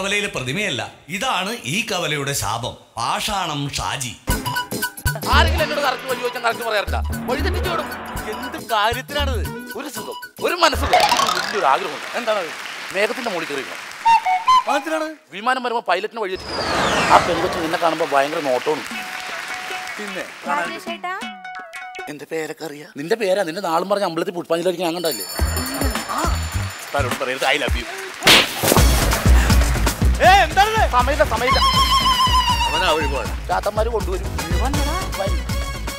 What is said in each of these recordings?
കവലയിലെ പ്രതിമയല്ല, ഇതാണ് ഈ കവലയുടെ ശാപം. പാഷാണം ഷാജി. ആരെങ്കിലും എന്നോട് കറക്റ്റ് വഴി ചോദിച്ചാൽ കറക്റ്റ് പറയാറില്ല. വഴി തെറ്റിച്ചോടും. എന്ത് കാര്യത്തിനാണത്? ഒരു സുഖം, ഒരു മനസ്സുഖം, വലിയൊരു ആഗ്രഹം. എന്താണ്? മേഘത്തിന്റെ മുകളിൽ കയറി അതിനാണ്. വിമാനം വരുമ്പോൾ പൈലറ്റിന് വഴി തെറ്റില്ല. ആ പെൺകൊച്ചു നിന്നെ കാണുമ്പോൾ ഭയങ്കര നോട്ടോണും. പിന്നെ എന്റെ പേരൊക്കെ അറിയാം. നിന്റെ പേരാ, നിന്റെ നാളും പറഞ്ഞ അമ്പലത്തിൽ പുഷ്പാഞ്ജലിക്ക് ഞാൻ കണ്ടല്ലേ. താരോട് പറയരുത് ഐ ലവ് യു. സമയത്ത് സമയത്ത് ചാത്തന്മാര് കൊണ്ടുവരും.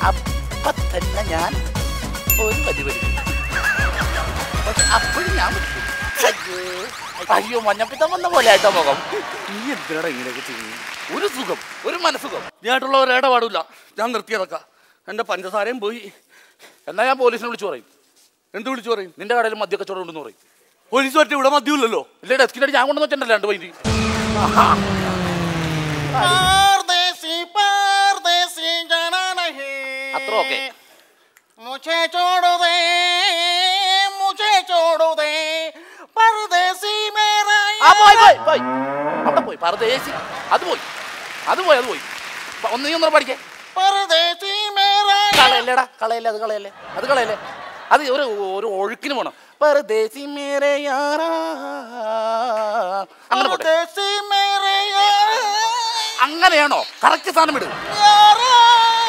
അപ്പൊ തന്നെ ഞാൻ ഒരു വലിയ അപ്പോഴും ഞാൻ അയ്യോ മഞ്ഞപ്പിത്തം വന്ന പോലെ ആയിട്ടാ മുഖം. നീ എന്തിനാണ് ഇങ്ങനെയൊക്കെ ചെയ്യുന്നത്? ഒരു സുഖം, ഒരു മനസ്സുഖം. ഞാനായിട്ടുള്ള ഒരേട പാടില്ല. ഞാൻ നിർത്തിയതൊക്കെ എൻ്റെ പഞ്ചസാരയും പോയി. എന്നാൽ ഞാൻ പോലീസിനെ വിളിച്ചു പറയും. എന്ത് വിളിച്ചു പറയും? നിന്റെ കടയിൽ മദ്യക്കച്ചവടം ഉണ്ടെന്ന് പറയും. പോലീസ് പറ്റി ഇവിടെ മദ്യമില്ലല്ലോ. ഇല്ല, ഡെസ്കിനായിട്ട് ഞാൻ കൊണ്ടുവന്ന് വെച്ചിട്ടുണ്ടല്ലോ രണ്ട് പൈസ. അത്ര ഓക്കെ. അവിടെ പോയി പർദേശി. അത് പോയി, അത് പോയി, അത് പോയി. ഒന്നൊന്നര പഠിക്കേ. കളയല്ലേടാ, കളയല്ലേ, അത് കളയല്ലേ, അത് കളയല്ലേ. അത് ഒരു ഒരു ഒഴുക്കിന് പോണം. പർദേശി മേരെ യാരാ, അങ്ങനെ പർദേശി മേരെ യാരാ. അങ്ങനെയാണോ? കറക്റ്റ് സാധനം ഇടുക.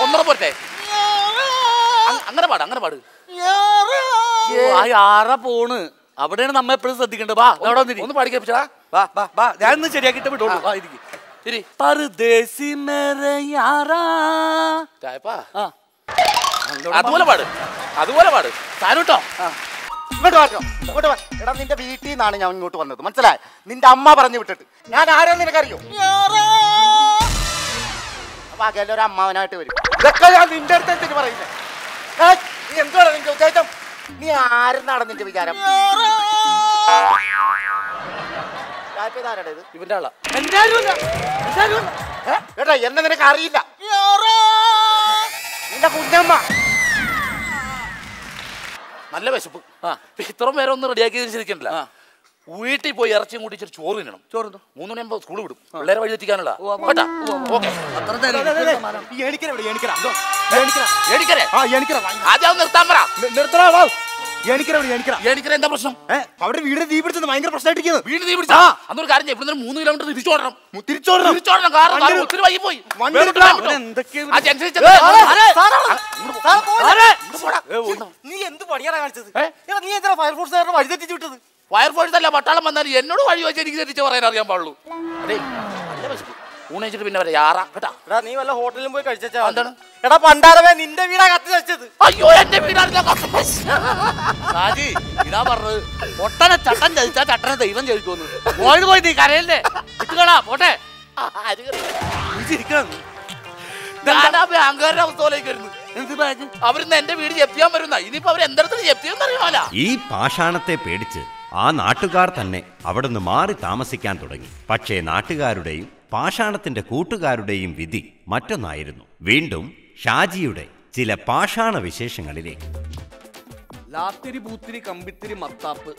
ഒന്നര പോട്ടെ, അങ്ങനെ പാട്, അങ്ങനെ പാട്. യാറാ പോണ്. അവിടെയാണ് നമ്മൾ എപ്പോഴും ശ്രദ്ധിക്കേണ്ടത്. വാ ഒന്ന് പാടിക്കാ. വാ വാ വാ, ഞാനൊന്ന് ശരിയാക്കിട്ട് വിട്ടോളൂ. അതുപോലെ പാട്, അതുപോലെ പാട്. താരോട്ടോ ഇങ്ങോട്ട് വാ, ഇങ്ങോട്ട് വാ. എടാ നിന്റെ വീട്ടിൽ നിന്നാണ് ഞാൻ ഇങ്ങോട്ട് വന്നത്, മനസ്സിലായി? നിന്റെ അമ്മ പറഞ്ഞു വിട്ടിട്ട്. ഞാൻ ആരാന്ന് നിനക്കറിയോ? അപ്പൊ അകലെ ഒരു അമ്മാവനായിട്ട് വരും. ഇതൊക്കെ ഞാൻ നിന്റെ അടുത്ത് എന്തിനു പറയുന്നത്? നീ എന്തുവാണ് നിന്റെ ഉദ്ദേശം? നീ ആരെന്നാണ് നിന്റെ വിചാരം? ഇവന്റെ ആളാ. എടാ എന്നെ നിനക്ക് അറിയില്ല. നിന്റെ കുഞ്ഞമ്മ നല്ല വിശപ്പ്. ഇത്രയും പേരെ ഒന്നും റെഡിയാക്കിയതിന് ശരിക്കണ്ടല്ല. വീട്ടിൽ പോയി ഇറച്ചിയും കൂട്ടിച്ചൊരു ചോറ് തിന്നണം. ചോറുന്നു 3 മണിയാകുമ്പോൾ സ്കൂൾ വിടും. പിള്ളേരെ വഴി തെറ്റിക്കാനുള്ള എന്താ പ്രശ്നം? അവിടെ വീട് തീ പിടിച്ചത് ഭയങ്കര പ്രശ്നമായിട്ടിരിക്കുന്നു. വീട് തീ പിടിച്ചാ അന്നൊരു കാര്യം ചെയ്യും. ഇവിടെ 3 കിലോമീറ്റർ തിരിച്ചോടണം, തിരിച്ചോടണം. കാരണം ഒത്തിരി വൈകി പോയി. നീ എന്ത് പണിയാണ് കാണിച്ചത്? നീ എന്താ ഫയർഫോഴ്സുകാരുടെ വഴി തെറ്റിച്ച് വിട്ടത്? ഫയർഫോഴ്സ് അല്ല, പട്ടാളം വന്നാൽ എന്നോട് വഴി വെച്ച് എനിക്ക് തെറ്റിച്ച് പറയാൻ അറിയാൻ പാടുള്ളൂ. അതെ നല്ല വിശപ്പ്. ഊണിച്ചിട്ട് പിന്നെ വരാം. യാറാ കേട്ടാ. എടാ നീ വല്ല ഹോട്ടലിലും പോയി കഴിച്ചാ എന്താണ്? എടാ പണ്ടാരവേ നിന്റെ വീടാ കത്തി വെച്ചത്. അയ്യോ എന്റെ വീടാണ് ഷാജി. ഇതാ പറഞ്ഞത്, ഒട്ടനെ ചട്ടൻ ചതിച്ചാ ചട്ടനെ ദൈവം ചോദിക്കുന്നു. പോയി പോയി നീ കരയല്ലേ. ഇട്ടുകളാ പോട്ടെ. ഞാനാ ബാങ്കുകാരുടെ അവസ്ഥ പോലേക്ക് വരുന്നു. അവരിന്ന് എന്റെ വീട് ജപ്തിയാൻ വരുന്ന. ഇനിയിപ്പോ അവർ എന്തെടുത്ത് ജപ്തിയാന്ന് അറിയാമല്ല. ഈ പാഷാണത്തെ പേടിച്ച് ആ നാട്ടുകാർ തന്നെ അവിടുന്ന് മാറി താമസിക്കാൻ തുടങ്ങി. പക്ഷേ നാട്ടുകാരുടെയും പാഷാണത്തിന്റെ കൂട്ടുകാരുടെയും വിധി മറ്റൊന്നായിരുന്നു. വീണ്ടും ഷാജിയുടെ ചില പാഷാണ വിശേഷങ്ങളിലേക്ക്. ലാത്തിരി പൂത്തിരി കമ്പിത്തിരി മത്താപ്പ്.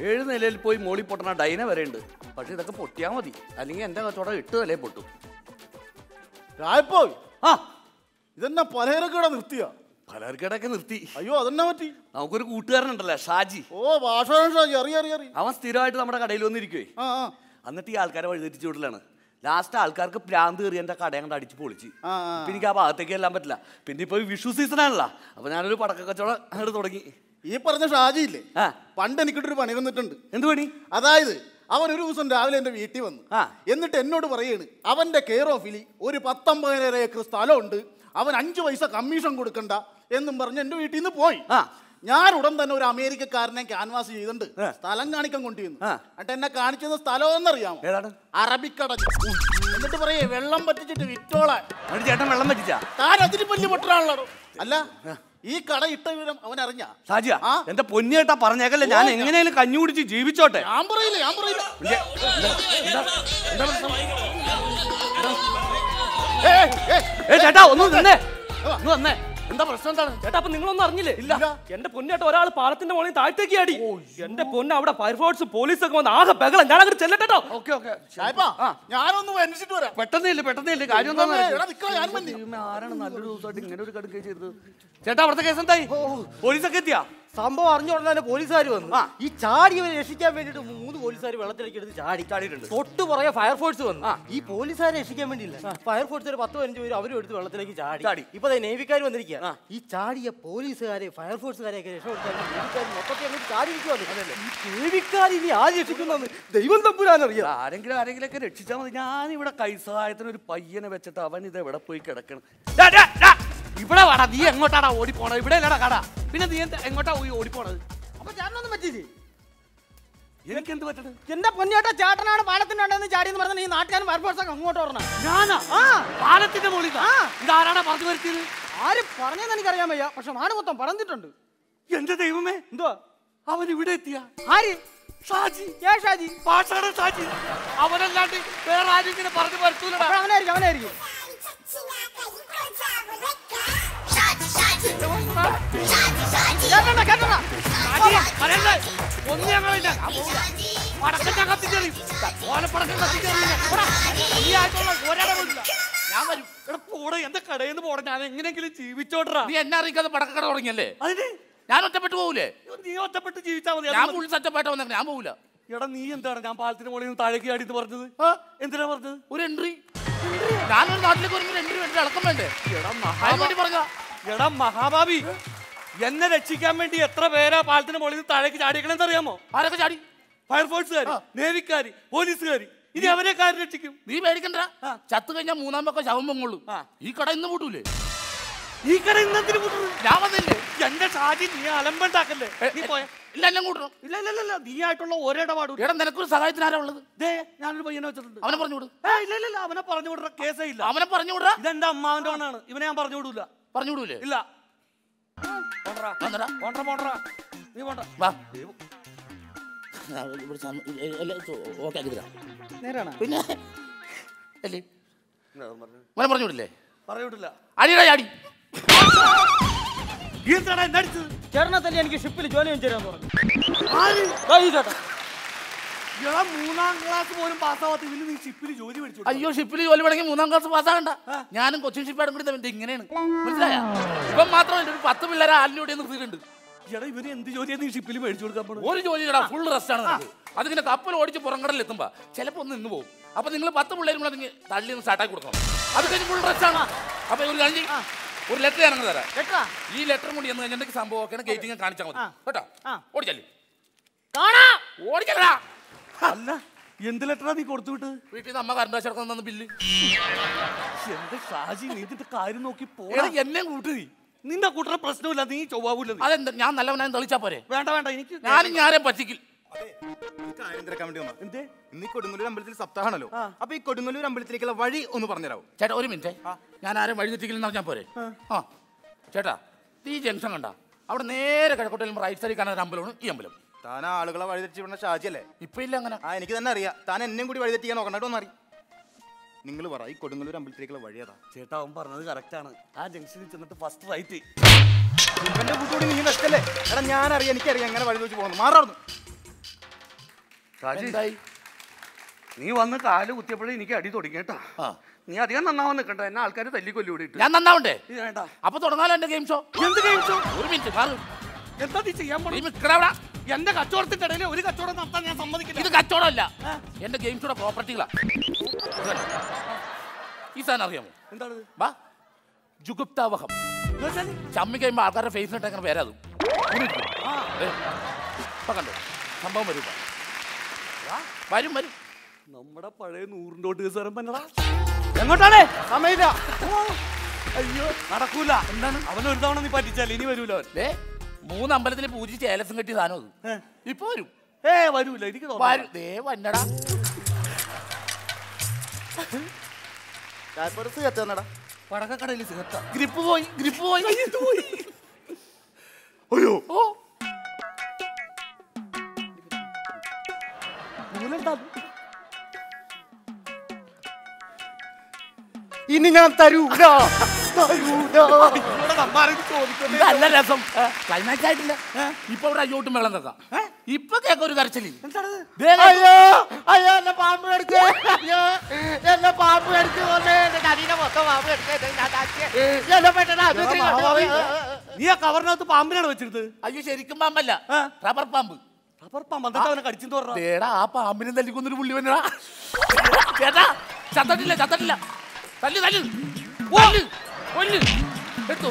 7 നിലയിൽ പോയി മോളി പൊട്ടണ ഡൈന വരെ ഉണ്ട്. പക്ഷെ ഇതൊക്കെ പൊട്ടിയാൽ മതി, അല്ലെങ്കിൽ എന്റെ കച്ചവടം 8 നിലയിൽ പൊട്ടും. ഇതെന്നാ പലചരക്കട നിർത്തിയാ? പലചരക്കടൊക്കെ നിർത്തി. അയ്യോ അതെന്നാ പറ്റി? നമുക്കൊരു കൂട്ടുകാരനുണ്ടല്ലോ ഷാജി. ഓ പാഷാണ ഷാജി, അറിയാം. അവൻ സ്ഥിരമായിട്ട് നമ്മുടെ കടയിൽ വന്നിരിക്കുവേ. എന്നിട്ട് ഈ ആൾക്കാരെ വഴിതെറ്റിച്ച് വിടലാണ്. ലാസ്റ്റ് ആൾക്കാർക്ക് പ്രാന്ത് കയറി എൻ്റെ കടയും കണ്ട് അടിച്ച് പൊളിച്ച്. ഇപ്പം എനിക്ക് ആ ഭാഗത്തേക്ക് എല്ലാം പറ്റില്ല. പിന്നെ ഇപ്പോൾ വിഷു സീസണാണല്ലോ, അപ്പം ഞാനൊരു പടക്ക കച്ചവടം അങ്ങോട്ട് തുടങ്ങി. ഈ പറഞ്ഞ ഷാജിയില്ലേ, പണ്ട് എനിക്കിട്ടൊരു പണി തന്നിട്ടുണ്ട്. എന്ത് പണി? അതായത് അവൻ ഒരു ദിവസം രാവിലെ എൻ്റെ വീട്ടിൽ വന്നു. എന്നിട്ട് എന്നോട് പറയാണ്, അവൻ്റെ കെയർ ഓഫിൽ ഒരു 19.5 ഏക്കർ സ്ഥലമുണ്ട്, അവൻ 5 പൈസ കമ്മീഷൻ കൊടുക്കണ്ട എന്നും പറഞ്ഞ് എൻ്റെ വീട്ടിൽ നിന്ന് പോയി. ഞാൻ ഉടൻ തന്നെ ഒരു അമേരിക്കക്കാരനെ ക്യാൻവാസ് ചെയ്തിട്ടുണ്ട്. സ്ഥലം കാണിക്കാൻ കൊണ്ടുവന്നു. എന്നിട്ട് എന്നെ കാണിച്ചത് സ്ഥലം എന്നറിയാമോ? അറബിക്കടൽ. എന്നിട്ട് പറയേ വെള്ളം പറ്റിച്ചിട്ട് വിറ്റോളാ. ചേട്ടൻ വെള്ളം പറ്റിച്ചാ? താൻ അതിന് വലിയ പൊട്ടനാണല്ലോ. അല്ല ഈ കട ഇട്ട വിവരം അവൻ അറിഞ്ഞാ? ഷാജിയാ എന്റെ പൊന്നിയേട്ടാ പറഞ്ഞേക്കല്ലേ, ഞാൻ എങ്ങനെയാലും കഞ്ഞി കുടിച്ച് ജീവിച്ചോട്ടെ. ഞാൻ പറയില്ല, ഞാൻ പറയില്ല. ചേട്ടാ ഒന്ന് തന്നെ, ഒന്ന് തന്നെ. എന്താ പ്രശ്നം? ചേട്ടാ അപ്പൊ നിങ്ങളൊന്നും അറിഞ്ഞില്ലേ? ഇല്ല. എന്റെ പൊന്നേട്ട ഒരാൾ പാലത്തിന്റെ മുകളിൽ താഴത്തേക്ക് ആടി. എന്റെ പൊന്നെ അവിടെ ഫയർഫോഴ്സ് പോലീസ് ഒക്കെ വന്ന് ആകെ ബഹളം. ഞാൻ അങ്ങോട്ട് ചെല്ലട്ടോ. ഓക്കെ ഓക്കെ ഷായിപ്പാ, ഞാനൊന്നും അന്വേഷിച്ചിട്ട് വരാം. പെട്ടെന്നില്ല കാര്യം ആരാണ് നല്ലൊരു ദിവസമായിട്ട് ഇങ്ങനെ ഒരു കടുക്കുകയും ചെയ്തത്? ചേട്ടാ അവിടുത്തെ കേസ് എന്തായി? പോലീസൊക്കെ എത്തിയാ? സംഭവം അറിഞ്ഞോളാം തന്നെ പോലീസുകാർ വന്നു. ഈ ചാടിയവരെ രക്ഷിക്കാൻ വേണ്ടിട്ട് 3 പോലീസുകാർ വെള്ളത്തിലേക്ക് എടുത്ത് ചാടിയിട്ടുണ്ട്. തൊട്ട് പുറകെ ഫയർഫോഴ്സ് വന്നു. ഈ പോലീസുകാരെ രക്ഷിക്കാൻ വേണ്ടിയില്ല, ഫയർഫോഴ്സ് ഒരു 10-15 പേര് അവരും എടുത്ത് വെള്ളത്തിലേക്ക് ചാടി. ഇപ്പൊ നേവിക്കാർ വന്നിരിക്കുക. ഈ ചാടിയ പോലീസുകാരെ ഫയർഫോഴ്സുകാരെയൊക്കെ രക്ഷപ്പെടുത്താൻ ഇനി ആര് രക്ഷിക്കുന്ന ദൈവം തമ്പുരാനറിയാം. ആരെങ്കിലൊക്കെ രക്ഷിച്ചാൽ മതി. ഞാനിവിടെ കൈസഹായത്തിന് ഒരു പയ്യനെ വെച്ചിട്ട് അവൻ ഇത് എവിടെ പോയി കിടക്കണം. ഇവിടെ വാടാ, നീ എങ്ങോട്ടാടാ ഓടിപ്പോണത്? ഇവിടെ ഇല്ലടാ കട. പിന്നെ നീ എങ്ങോട്ടാ ഓടിപ്പോണത്? അപ്പൊ ചേട്ടനൊന്നും പറ്റിയത്? എനിക്കെന്ത് പറ്റണ? എന്റെ പൊന്നേട്ട ചേട്ടനാണ് പാലത്തിനുണ്ടെന്ന് ചാടിയെന്ന് പറഞ്ഞാൽ ഈ നാട്ടുകാരും ഫയർഫോഴ്സൊക്കെ അങ്ങോട്ട് ഓടണം. ഞാനാ പാലത്തിന്റെ മുകളിൽ? ഇതാരാടാ പറഞ്ഞു വരുത്തിയത്? ആരും പറഞ്ഞെന്ന് എനിക്കറിയാൻ വയ്യ, പക്ഷെ നാട് മൊത്തം പറഞ്ഞിട്ടുണ്ട്. എന്റെ ദൈവമേ, എന്തോ അവൻ ഇവിടെ എത്തിയ? ആര്? ഷാജി. ഏ ഷാജി? പാഷാണം ഷാജി. അവനല്ലാണ്ട് വേറെ ആരും ഇങ്ങനെ പറഞ്ഞു വരുത്തൂല. അവനായിരിക്കും അവനായിരിക്കും. ഞാൻ വരും. എടാ പോട, എന്റെ കടയിൽ നിന്ന് പോട. ഞാൻ എങ്ങനെയെങ്കിലും ജീവിച്ചോട്ടറാ. നീ എന്നെ അറിയിക്കാതെ പടക്കട തുടങ്ങിയല്ലേ? അതിന് ഞാൻ ഒറ്റപ്പെട്ടു പോകൂലേ? നീ ഒറ്റപ്പെട്ട് ജീവിച്ചാൽ മതി. ഞാൻ ഫുൾ സെറ്റപ്പായിട്ട് വന്നേക്കാം, ഞാൻ പോകൂല. എടാ നീ എന്താണ് ഞാൻ പാലത്തിന് മുകളിൽ താഴേക്ക് ആടിയെന്ന് പറഞ്ഞത്? എന്തിനാ പറഞ്ഞത്? ഒരു എൻട്രി. ഞാനൊരു നാട്ടിലേക്ക് വരുമ്പോൾ എൻട്രി വേണ്ടി അടക്കം വേണ്ടേ? എടാ മഹാഭാവി, എന്നെ രക്ഷിക്കാൻ വേണ്ടി എത്ര പേരാ പാലത്തിന് മുകളിൽ നിന്ന് താഴേക്ക് ചാടിക്കണമെന്ന് അറിയാമോ? ആരൊക്കെ ചാടി? ഫയർഫോഴ്സുകാർ, നേവിക്കാർ, പോലീസുകാർ. ഇനി അവരെ കാര്യം രക്ഷിക്കും. നീ പേടിക്കണ്ട, ചത്ത് കഴിഞ്ഞാൽ മൂന്നാം പക്കം ശവം പൊങ്ങുള്ളൂ. ഈ കട ഇന്ന് കൂട്ടൂലേ? ഈ കട ഇന്നത്തിന് കൂട്ടുള്ളൂ. ഞാൻ വന്നില്ലേ എന്റെ ഷാജി, നീ അലമ്പണ്ടാക്കല്ലേ. നീ പോയാ ഇല്ല എല്ലാം കൂട്ടണം. ഇല്ല നീ ആയിട്ടുള്ള ഒരേടപാടും. എടാ നിനക്കൊരു സഹായത്തിന് ആരാ ഉള്ളത്? ഞാനൊരു പയ്യനെ വെച്ചിട്ടുണ്ട്, അവനെ പറഞ്ഞു വിടും. ഇല്ല അവനെ പറഞ്ഞു വിടറ കേസേ ഇല്ല. അവനെ പറഞ്ഞു വിടറ, ഇതെന്റെ അമ്മാവന്റെ ഓണാണ്, ഇവനെ ഞാൻ പറഞ്ഞു വിടൂല. പറഞ്ഞു വിടൂലേ? ഇല്ല. നീ പോണ്ട. പറഞ്ഞു വിടില്ലേ? പറഞ്ഞു വിടില്ല. അടിയടാ അടി. ചേട്ടനത്തല്ലേ എനിക്ക് ഷിപ്പിൽ ജോലി ചേരാന്ന് പറഞ്ഞു. മൂന്നാം ക്ലാസ് പോലും പാസ്സാവാത്ത ഇതിൽ നീ ഷിപ്പിൽ ജോലി മേടിച്ചു? അയ്യോ, ഷിപ്പിൽ ജോലി വേണമെങ്കിൽ മൂന്നാം ക്ലാസ് പാസ്സാകണ്ട. ഞാനും കൊച്ചിൻ ഷിപ്പാടും കൂടി തമ്മിൽ ഇങ്ങനെയാണ്, മനസ്സിലായ? ഇപ്പം മാത്രമല്ല ഒരു 10 പിള്ളേരെ ആലിനോടെ നിർത്തിയിട്ടുണ്ട്. എടാ ഇവര് എന്ത് ജോലിയാ നീ ഷിപ്പിൽ മേടിച്ചു കൊടുക്കാൻ പോകണം? ഒരു ജോലിയടാ, ഫുൾ റെസ്റ്റ് ആണ്. അതിങ്ങനെ കപ്പൽ ഓടിച്ച് പുറംകടലിൽ എത്തുമ്പോ ചിലപ്പോ ഒന്ന് ഇന്ന് പോകും. അപ്പൊ നിങ്ങൾ 10 പിള്ളേരും കൂടെ നിങ്ങൾ തള്ളി ഒന്ന് സ്റ്റാർട്ടാക്കി കൊടുക്കണം. അത് കഴിഞ്ഞ് ഫുൾ റെസ്റ്റ് ആണ്. അപ്പൊ ഒരു കഴിഞ്ഞ് ഒരു ലെറ്റർ ഞാനങ്ങ് തരാം. ഈ ലെറ്റർ കൂടി എന്ന് കഴിഞ്ഞിട്ട് സംഭവമൊക്കെയാണ് ഗേറ്റിങ്ങനെ കാണിച്ചാൽ മതി കേട്ടോ. ഓടിച്ചല്ലേ ഓടിച്ചല്ലടാ. അല്ല എന്ത് ലെറ്ററാ നീ കൊടുത്തു വിട്ടത്? വീട്ടിൽ അമ്മ കറണ്ട് വെച്ചെടുക്കുന്ന ബില്ല്. എന്റെ ഷാജി, നീ ഇതിന്റെ കാര്യം നോക്കി പോയാ എന്നെ കൂട്ടു. നിന്റെ കൂട്ടറെ പ്രശ്നമില്ല, നീ ചൊവ്വാവൂല. അതെന്താ ഞാൻ നല്ലവനായി തെളിച്ചാ പോരെ? വേണ്ട എനിക്ക് ഞാനും ഞാനെ പറ്റിക്കിൽ. ഇന്ന് കൊടുങ്ങല്ലൂർ അമ്പലത്തിൽ സപ്താഹമാണല്ലോ. അപ്പൊ ഈ കൊടുങ്ങല്ലൂർ അമ്പലത്തിലേക്കുള്ള വഴി ഒന്ന് പറഞ്ഞുതരാവോ? ചേട്ടാ ഒരു മിനിറ്റ്, ഞാൻ ആരും വഴി തെറ്റിക്കില്ലെന്ന് പറഞ്ഞാൽ പോരെ? ആ ചേട്ടാ, ഈ ജംഗ്ഷൻ കണ്ട അവിടെ നേരെ കിഴക്കോട്ടയിൽ റൈറ്റ് സൈഡിൽ കാണാൻ ഒരു അമ്പലമാണ് ഈ അമ്പലം. താൻ ആളുകളെ വഴി തെറ്റി വിടുന്ന ഷാജിയല്ലേ? ഇപ്പൊ ഇല്ല അങ്ങനെ. ആ എനിക്ക് തന്നെ അറിയാം. താൻ എന്നെയും കൂടി വഴി തെറ്റിക്കാൻ നോക്കണ്ട കേട്ടോ. അറിയാം, നിങ്ങൾ പറ ഈ കൊടുങ്ങല്ലൂർ അമ്പലത്തിലേക്കുള്ള വഴി ഏതാ? ചേട്ടാ അവൻ പറഞ്ഞത് കറക്റ്റ് ആണ്. ആ ജംഗ്ഷനിൽ ചെന്നിട്ട് ഫസ്റ്റ് റൈറ്റ്. ഇവന്റെ കൂട്ടോടി നീ നഷ്ടല്ലേ? എടാ ഞാനറിയാം, എനിക്കറിയാം എങ്ങനെ വഴി വെച്ച് പോകുന്നു. മാറാറുന്നു ഷാജി, നീ വന്ന് കാല് കുത്തിയപ്പോഴേ എനിക്ക് അടി തുടങ്ങിയേട്ടാ. നീ അധികം നന്നാവാൻ നിൽക്കണ്ട, എന്നെ ആൾക്കാർ തല്ലിക്കൊല്ലൂടി. ഞാൻ നന്നാവണ്ടേ? വേണ്ട. അപ്പൊ തുടങ്ങാലോ എന്റെ ഗെയിം ഷോ. എന്ത് ഗെയിം ഷോ? ഒരു മിനിറ്റ് മാറും. എന്താ നീ ചെയ്യാൻ പോണ? എന്റെ കച്ചവടത്തിന്റെ ഇടയിൽ ഒരു കച്ചവടം നടത്താൻ ഞാൻ സമ്മതിക്കില്ല. ഇത് കച്ചവടമല്ല, എന്റെ ഗെയിം ഷോയുടെ പ്രോപ്പർട്ടികളാണ്. ഈ സാധനം അറിയാമോ? എന്താണ്? വാ ജുഗുപ്താവഹം. ചമ്മി കഴിയുമ്പോൾ ആൾക്കാരുടെ ഫേസിനിട്ട് അങ്ങനെ പേരാതും. ഇപ്പൊ കണ്ടോ സംഭവം? വരും നമ്മുടെ പഴയ 100 സാറും പന്നടാ. എങ്ങോട്ടാണ്? സമയമില്ല. അയ്യോ നടക്കൂല. എന്താണ്? അവനൊരു തവണ നീ പറ്റിച്ചാൽ ഇനി വരൂല. അവൻ 3 അമ്പലത്തിൽ പൂജിച്ച് ഏലസം കെട്ടിയ സാധനം അത് ഇപ്പൊ വരും. വരൂല എനിക്ക് വന്നടാ. പടക്കക്കടയിൽ സിഗത്ത ഗ്രിപ്പ് പോയി. ഗ്രിപ്പ് പോയി. അയ്യോ ഓ ഇനി ഞാൻ തരൂല. നല്ല രസം ക്ലൈമാക്സ് ആയിട്ടില്ല. ഇപ്പൊ ഇവിടെ അയ്യോട്ടും വെള്ളം തക്കാം. ഇപ്പൊ കേക്ക് ഒരു കരച്ചില്. അയ്യോ അയ്യോ എന്നെ പാമ്പ് എടുക്ക, അയ്യോ എന്നെ പാമ്പ് എടുക്കുമോന്നെ, അനീനെ മൊത്തം പാമ്പ് എടുക്കുക. നീ ആ കവറിനകത്ത് പാമ്പിനാണ് വെച്ചിരുന്നത്? അയ്യോ ശരിക്കും പാമ്പല്ല, റബ്ബർ പാമ്പ്. റബ്ബർ പാമ്പ് എന്നിട്ട് അവനെ കടിച്ചെന്ന് പറഞ്ഞാ ആ പാമ്പിനെ തല്ലിക്കൊന്നൊരു പുള്ളി വന്നടാ. ചേട്ടാ ചത്തട്ടില്ല ചത്തട്ടില്ല, തല്ലു തല്ലു കൊല്ലു എടുത്തു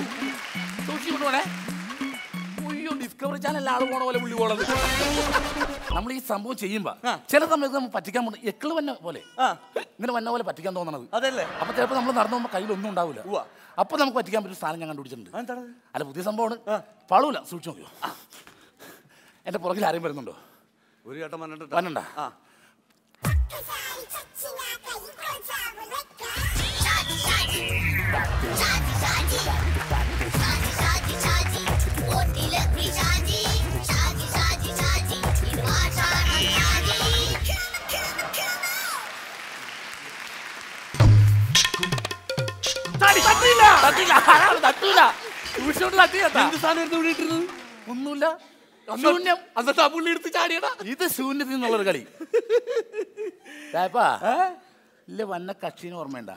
സൂക്ഷിച്ചു കൊണ്ടുപോണേ. അയ്യോ ഡിസ്കവറി ചാനൽ ആള് പോണ പോലെ പുള്ളി പോണത്. നമ്മൾ ഈ സംഭവം ചെയ്യുമ്പോ ചില സമയത്ത് നമ്മൾ പറ്റിക്കാൻ പോകുന്നത് എക്കള് വന്ന പോലെ, ഇങ്ങനെ വന്ന പോലെ പറ്റിക്കാൻ തോന്നണത് അതല്ലേ. അപ്പൊ ചിലപ്പോൾ നമ്മൾ നടന്നു പോകുമ്പോൾ കയ്യിലൊന്നും ഉണ്ടാവില്ല. അപ്പൊ നമുക്ക് പറ്റിക്കാൻ പറ്റും സാധനം ഞാൻ കണ്ടുപിടിച്ചിട്ടുണ്ട്. അല്ല പുതിയ സംഭവമാണ്, പളൂല സൂക്ഷിച്ചു നോക്കിയോ. എന്റെ പുറകിൽ ആരെയും വരുന്നുണ്ടോ? ഒരു ചേട്ടൻ വന്നിട്ടുണ്ടോ? ഒന്നുമില്ല ഇത് ശൂന്യത്തിൽ നിന്നുള്ളൊരു കളി. ഇല്ല വന്ന കക്ഷീനെ ഓർമ്മയുണ്ടാ?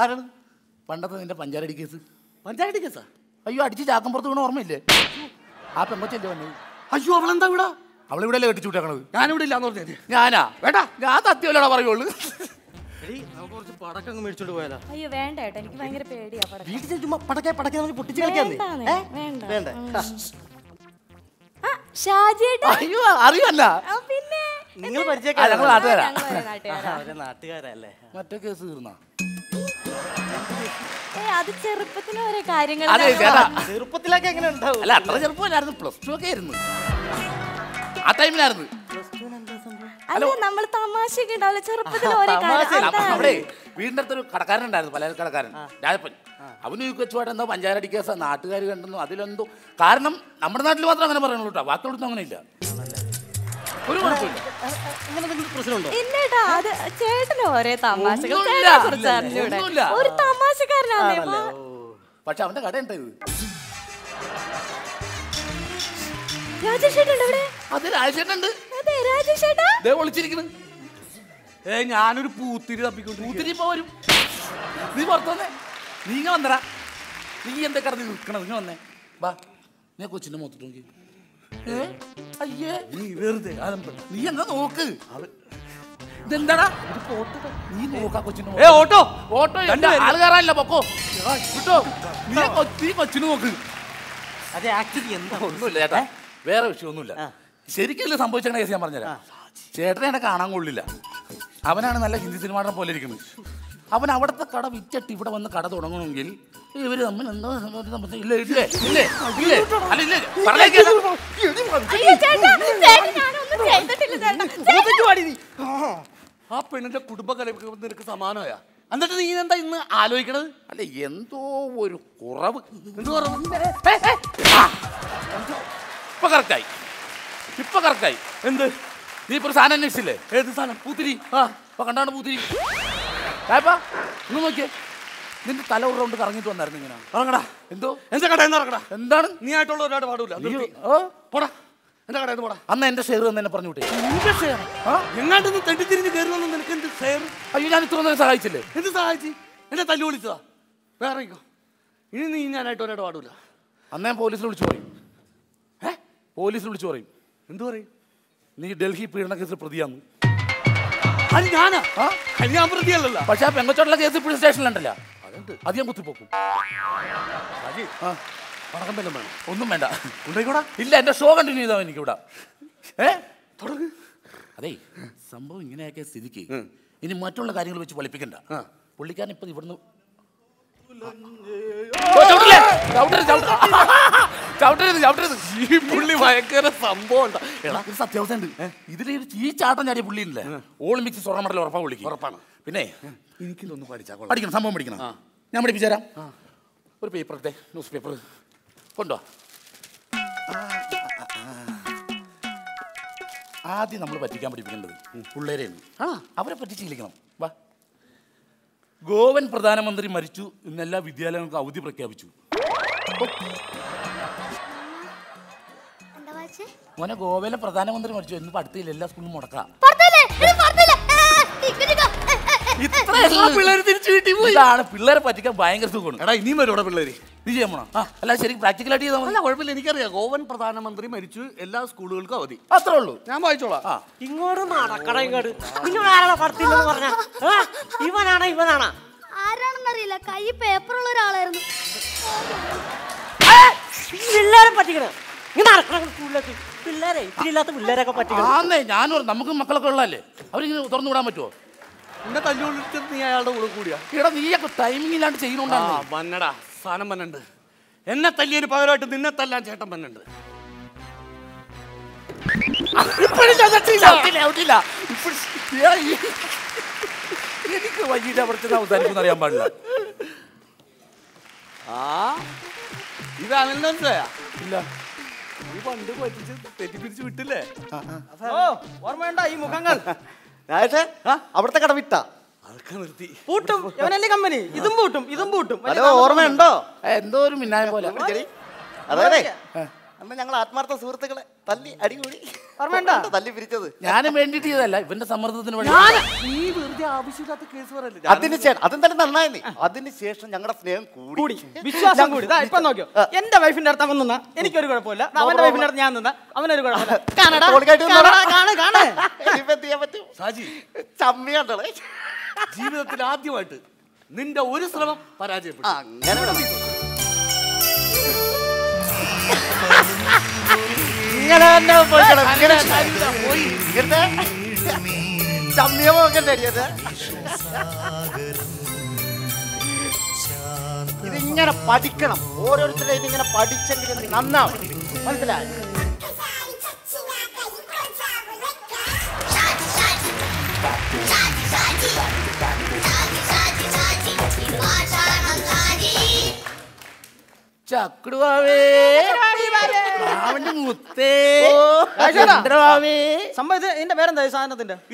ആരാണ്? പണ്ടത്തെ നിന്റെ പഞ്ചായത്ത് കേസ്. പഞ്ചായത്ത് കേസാ? അയ്യോ അടിച്ച് ചാക്കം പുറത്ത് വീണ ഓർമ്മയില്ലേ? ആ പെമ്പച്ചല്ലേ വന്നത്? അയ്യോ അവളെന്താ ഇവിടെ? അവളിവിടെ അല്ലേ കെട്ടിച്ചു വിട്ടേക്കണത്? ഞാനിവിടെ ഇല്ലാന്ന് പറഞ്ഞത്. ഞാനാ വേണ്ട, ഞാൻ തത്യമല്ലോടാ പറയുള്ളൂ. പ്ലസ് ടു ഒക്കെ ആയിരുന്നു ആ ടൈമിലായിരുന്നു. വീടിന്റെ അടുത്തൊരു കടക്കാരനുണ്ടായിരുന്നു, പല കടക്കാരൻ രാജപ്പൻ. അവന് യുക്കച്ചുമായിട്ട് എന്തോ പഞ്ചായത്ത് കേസാ നാട്ടുകാർ കണ്ടെന്നു. അതിലെന്തോ കാരണം നമ്മുടെ നാട്ടിൽ മാത്രം അങ്ങനെ പറയണുള്ളൂ കേട്ടോ, വാക്കുകൊടുത്തും അങ്ങനെ ഇല്ല. ഒരു കുഴപ്പമില്ല. പക്ഷെ അവന്റെ കട ഉണ്ടായത് ഞാനൊരു പൂത്തിരി തപ്പിക്കൊണ്ട് പൂത്തിരി ഇപ്പൊ വരും. നീ പുറത്തു വന്നേ, നീങ്ങ വന്നടാ. നീ എന്താ കടന്ന് നിൽക്കണം? നീ വന്നേ വാ. ഞാൻ കൊച്ചിന്റെ മൊത്തം നോക്കി. അയ്യേ നീ വെറുതെ നീ എന്താ നോക്ക്. ഇതെന്താടാ നീ നോക്കാ കൊച്ചിന്? ഓട്ടോ ഓട്ടോ ആള് കയറാനില്ല, പൊക്കോ കിട്ടോ. നീ കൊച്ചിന് നോക്ക്. അതെ ആക്ച്വലി എന്താ ഒന്നുമില്ല ചേട്ടാ, വേറെ വിഷയമൊന്നുമില്ല. ശരിക്കല്ലേ സംഭവിച്ചേക്കണ കേസ് ഞാൻ പറഞ്ഞുതരാം. ചേട്ടനെ എന്നെ കാണാൻ കൊള്ളില്ല. അവനാണ് നല്ല ഹിന്ദി സിനിമാടനെ പോലെ ഇരിക്കുന്നത്. അവൻ അവിടുത്തെ കട വിറ്റിട്ട് ഇവിടെ വന്ന് കട തുടങ്ങണമെങ്കിൽ ഇവര് തമ്മിൽ എന്തോ ആ പെണ്ണിന്റെ കുടുംബകലക്ക് സമാനമായ. എന്നിട്ട് നീ എന്താ ഇന്ന് ആലോചിക്കണത്? അല്ല എന്തോ ഒരു കുറവ്. എന്തോ ഇപ്പൊ കറക്റ്റായി, ഇപ്പൊ കറക്റ്റായി. എന്ത് നീ ഇപ്പൊ സാധനം അന്വേഷിച്ചില്ലേ? ഏത് സാധനം? പൂത്തിരി. ആ ഇപ്പൊ കണ്ടാണ് പൂത്തിരി. ഏപ്പാ ഇന്ന് നോക്കിയേ, നിന്റെ തല ഒരു റൗണ്ട് കറങ്ങിട്ട് വന്നായിരുന്നു. ഇങ്ങനെ ഇറങ്ങടാ. എന്തോ എന്റെ കട എന്ന് ഇറങ്ങടാ. എന്താണ് നീ ആയിട്ടുള്ള ഒരാട് പാടൂല. പോടാ എന്റെ കടയിൽ പോടാ. അന്ന് എന്റെ ഷെയർ തന്നെ പറഞ്ഞു വിട്ടേ. എന്റെ ഷെയർ എങ്ങാണ്ട് ഒന്ന് തെണ്ടിത്തിരിഞ്ഞ് കയറുന്നു. നിനക്ക് എന്ത് ഷെയർ? അയ്യോ ഞാൻ ഇത്ര നേരം സഹായിച്ചില്ലേ? എന്ത് സഹായിച്ചു? എന്നെ തല്ലു വിളിച്ചതാ. വേറെ ഇനി നീ ഞാനായിട്ട് ഒരാട് പാടൂല. അന്ന് ഞാൻ പോലീസിൽ വിളിച്ചു പറയും. പോലീസിൽ വിളിച്ചു പറയും. എന്തു പറയും? നീ ഡൽഹി പീഡന കേസിൽ പ്രതിയാന്നു. അത് ഞാനാ? ഞാൻ പ്രതിയല്ലല്ലോ. പക്ഷെ ആ പെങ്ങച്ചോട്ടുള്ള കേസ് പോലീസ് സ്റ്റേഷനിലുണ്ടല്ലോ, അത് ഞാൻ കുത്തിപ്പോക്കും. പടക്കം വല്ലതും വേണം? ഒന്നും വേണ്ട. ഉണ്ടായിക്കോടാ. ഇല്ല എന്റെ ഷോ കണ്ടിന്യൂ ചെയ്താൽ എനിക്കിവിടെ തുടങ്ങി. അതേ സംഭവം ഇങ്ങനെയൊക്കെ സ്ഥിതിക്ക് ഇനി മറ്റുള്ള കാര്യങ്ങൾ വെച്ച് പഠിപ്പിക്കണ്ട. പുള്ളിക്കാരൻ ഇപ്പൊ ഇവിടുന്ന് സത്യാവസ്ഥ ഉണ്ട്. ഇതിൽ ഈ ചാട്ടം ചാടിയ പുള്ളിയില്ല. ഒളിമ്പിക്സ് സ്വർണ്ണ മെഡൽ ഉറപ്പാ പുള്ളിക്ക്. ഉറപ്പാണ്. പിന്നെ എനിക്കിതൊന്ന് പഠിക്കണം. സംഭവം പഠിക്കണം. ഞാൻ പഠിപ്പിച്ചു തരാം. ഒരു പേപ്പറത്തെ ന്യൂസ് പേപ്പർ കൊണ്ടോ. ആദ്യം നമ്മൾ പറ്റിക്കാൻ പഠിപ്പിക്കേണ്ടത് പിള്ളേരെയാണ്. അവരെ പറ്റിച്ചിരിക്കണം. വാ ഗോവൻ പ്രധാനമന്ത്രി മരിച്ചു, ഇന്നെല്ലാ വിദ്യാലയങ്ങൾക്ക് അവധി പ്രഖ്യാപിച്ചു. മോനെ ഗോവയിലെ പ്രധാനമന്ത്രി മരിച്ചു, ഇന്ന് പഠിത്തമില്ല, എല്ലാ സ്കൂളിലും മുടക്കാം. പിള്ളേരെ പറ്റിക്കാൻ ഭയങ്കര സുഖമാണ്. എടാ ഇനിയും വരും പിള്ളേര്, നീ ചെയ്യണോ? അല്ല ശരിക്കും പ്രാക്ടിക്കലായിട്ട് ചെയ്താൽ കുഴപ്പമില്ല. എനിക്കറിയാം ഗോവൻ പ്രധാനമന്ത്രി മരിച്ചു, എല്ലാ സ്കൂളുകൾക്കും അവധി, അത്രേ ഉള്ളൂ. ഞാൻ വായിച്ചോളാം. ഇങ്ങോട്ട് നടക്കട, ഇങ്ങോട്ട് ഇവനാണോ ഇവനാണോ ആരാണെന്നറിയില്ല, കൈ പേപ്പറുള്ള ഒരാളായിരുന്നു. പിള്ളേരെ പറ്റിക്കണേ, പിള്ളേരെ ഇല്ലാത്ത പിള്ളേരൊക്കെ പറ്റിക്കണേ. ഞാൻ നമുക്ക് മക്കളൊക്കെ ഉള്ളതല്ലേ, അവരിങ്ങനെ തുറന്നു വിടാൻ പറ്റുമോ? എന്നെ തല്ലുകൊണ്ടിട്ട് നീ അയാളുടെ കൂടെ കൂടിയാ? എടാ നീയൊക്കെ ടൈമിങ്ങില്ലാണ്ട് ചെയ്യുന്നുണ്ടാ സാധനം പന്നുണ്ട്. എന്നെ തല്ലിയൊരു പകരമായിട്ട് നിന്നെ തല്ലാൻ ചേട്ടൻ പന്നുണ്ട്. എനിക്ക് വൈകിട്ട് അവർക്കൊന്നും അവസാനിക്കുന്ന അറിയാൻ പാടില്ല. ആ ഇത് അനന്തയാ? ഇല്ല, നീ പണ്ട് പറ്റിച്ച് തെറ്റിപ്പിരിച്ച് വിട്ടില്ലേ? ഓർമ്മയുണ്ടോ ഈ മുഖങ്ങൾ? അവിടത്തെ കട വിട്ട നിർത്തി പൂട്ടും കമ്പനി, ഇതും പൂട്ടും ഇതും പൂട്ടും. ഓർമ്മയുണ്ടോ? എന്തോ ഒരു മിന്നായം പോലെ. അതെ അമ്മ, ഞങ്ങൾ ആത്മാർത്ഥ സുഹൃത്തുക്കളെ തല്ലി അടികൂടി. ഓർമ്മയുണ്ടോ തല്ലി പിരിച്ചത്? ഞാനും വേണ്ടിട്ട് ചെയ്തല്ല, ഇവന്റെ സമ്മർദ്ദത്തിന് വേണ്ടി. നീ വെറുതെ ആവശ്യമില്ലാത്ത കേസ് പറയല്ലേ. അതിനുശേഷം അതെന്തായാലും നന്നായി, അതിനുശേഷം ഞങ്ങളുടെ സ്നേഹം കൂടി, വിശ്വാസം കൂടി. ഇപ്പൊ നോക്കിയോ, എന്റെ വൈഫിന്റെ അടുത്ത് അവൻ നിന്നാ എനിക്കൊരു കുഴപ്പമില്ല, അവന്റെ വൈഫിന്റെ അടുത്ത് ഞാൻ നിന്നാ അവനൊരു കുഴപ്പമില്ല. ജീവിതത്തിൽ ആദ്യമായിട്ട് നിന്റെ ഒരു ശ്രമം പരാജയപ്പെട്ടു. ഇതിങ്ങനെ പഠിക്കണം, ഓരോരുത്തരുടെ ഇതിങ്ങനെ പഠിച്ചെങ്കിലും നന്നാവും, മനസ്സിലായി?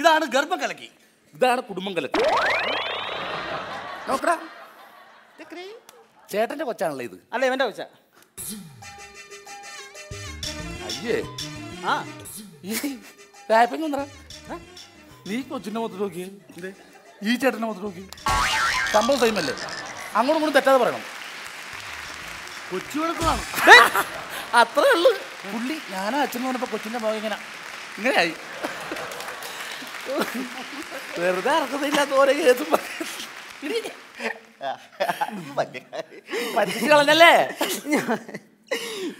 ഇതാണ് ഗർഭം കലക്കി, ഇതാണ് കുടുംബം കലക്കി. നോക്കടാ ചേട്ടന്റെ കൊച്ചാണല്ലോ ഇത്. അല്ല ഇവന്റെ കൊച്ച. അയ്യേ ആ നീ കൊച്ചിന്റെ മൊത്തം നോക്കിയേ, ഈ ചേട്ടന്റെ മൊത്തം നോക്കി. സംഭവം സൈമല്ലേ, അങ്ങോട്ടും ഇങ്ങോട്ടും തെറ്റാതെ പറയണം. കൊച്ചു കിടക്കുവാണ്, അത്രേ ഉള്ളു. പുള്ളി ഞാനാ അച്ഛൻ പറഞ്ഞപ്പോൾ കൊച്ചിൻ്റെ ഭാഗം ഇങ്ങനെ ഇങ്ങനെയായി. വെറുതെ അറക്കത്തില്ലാത്ത ഓരോ കേസും പറ്റിച്ചു കളഞ്ഞല്ലേ.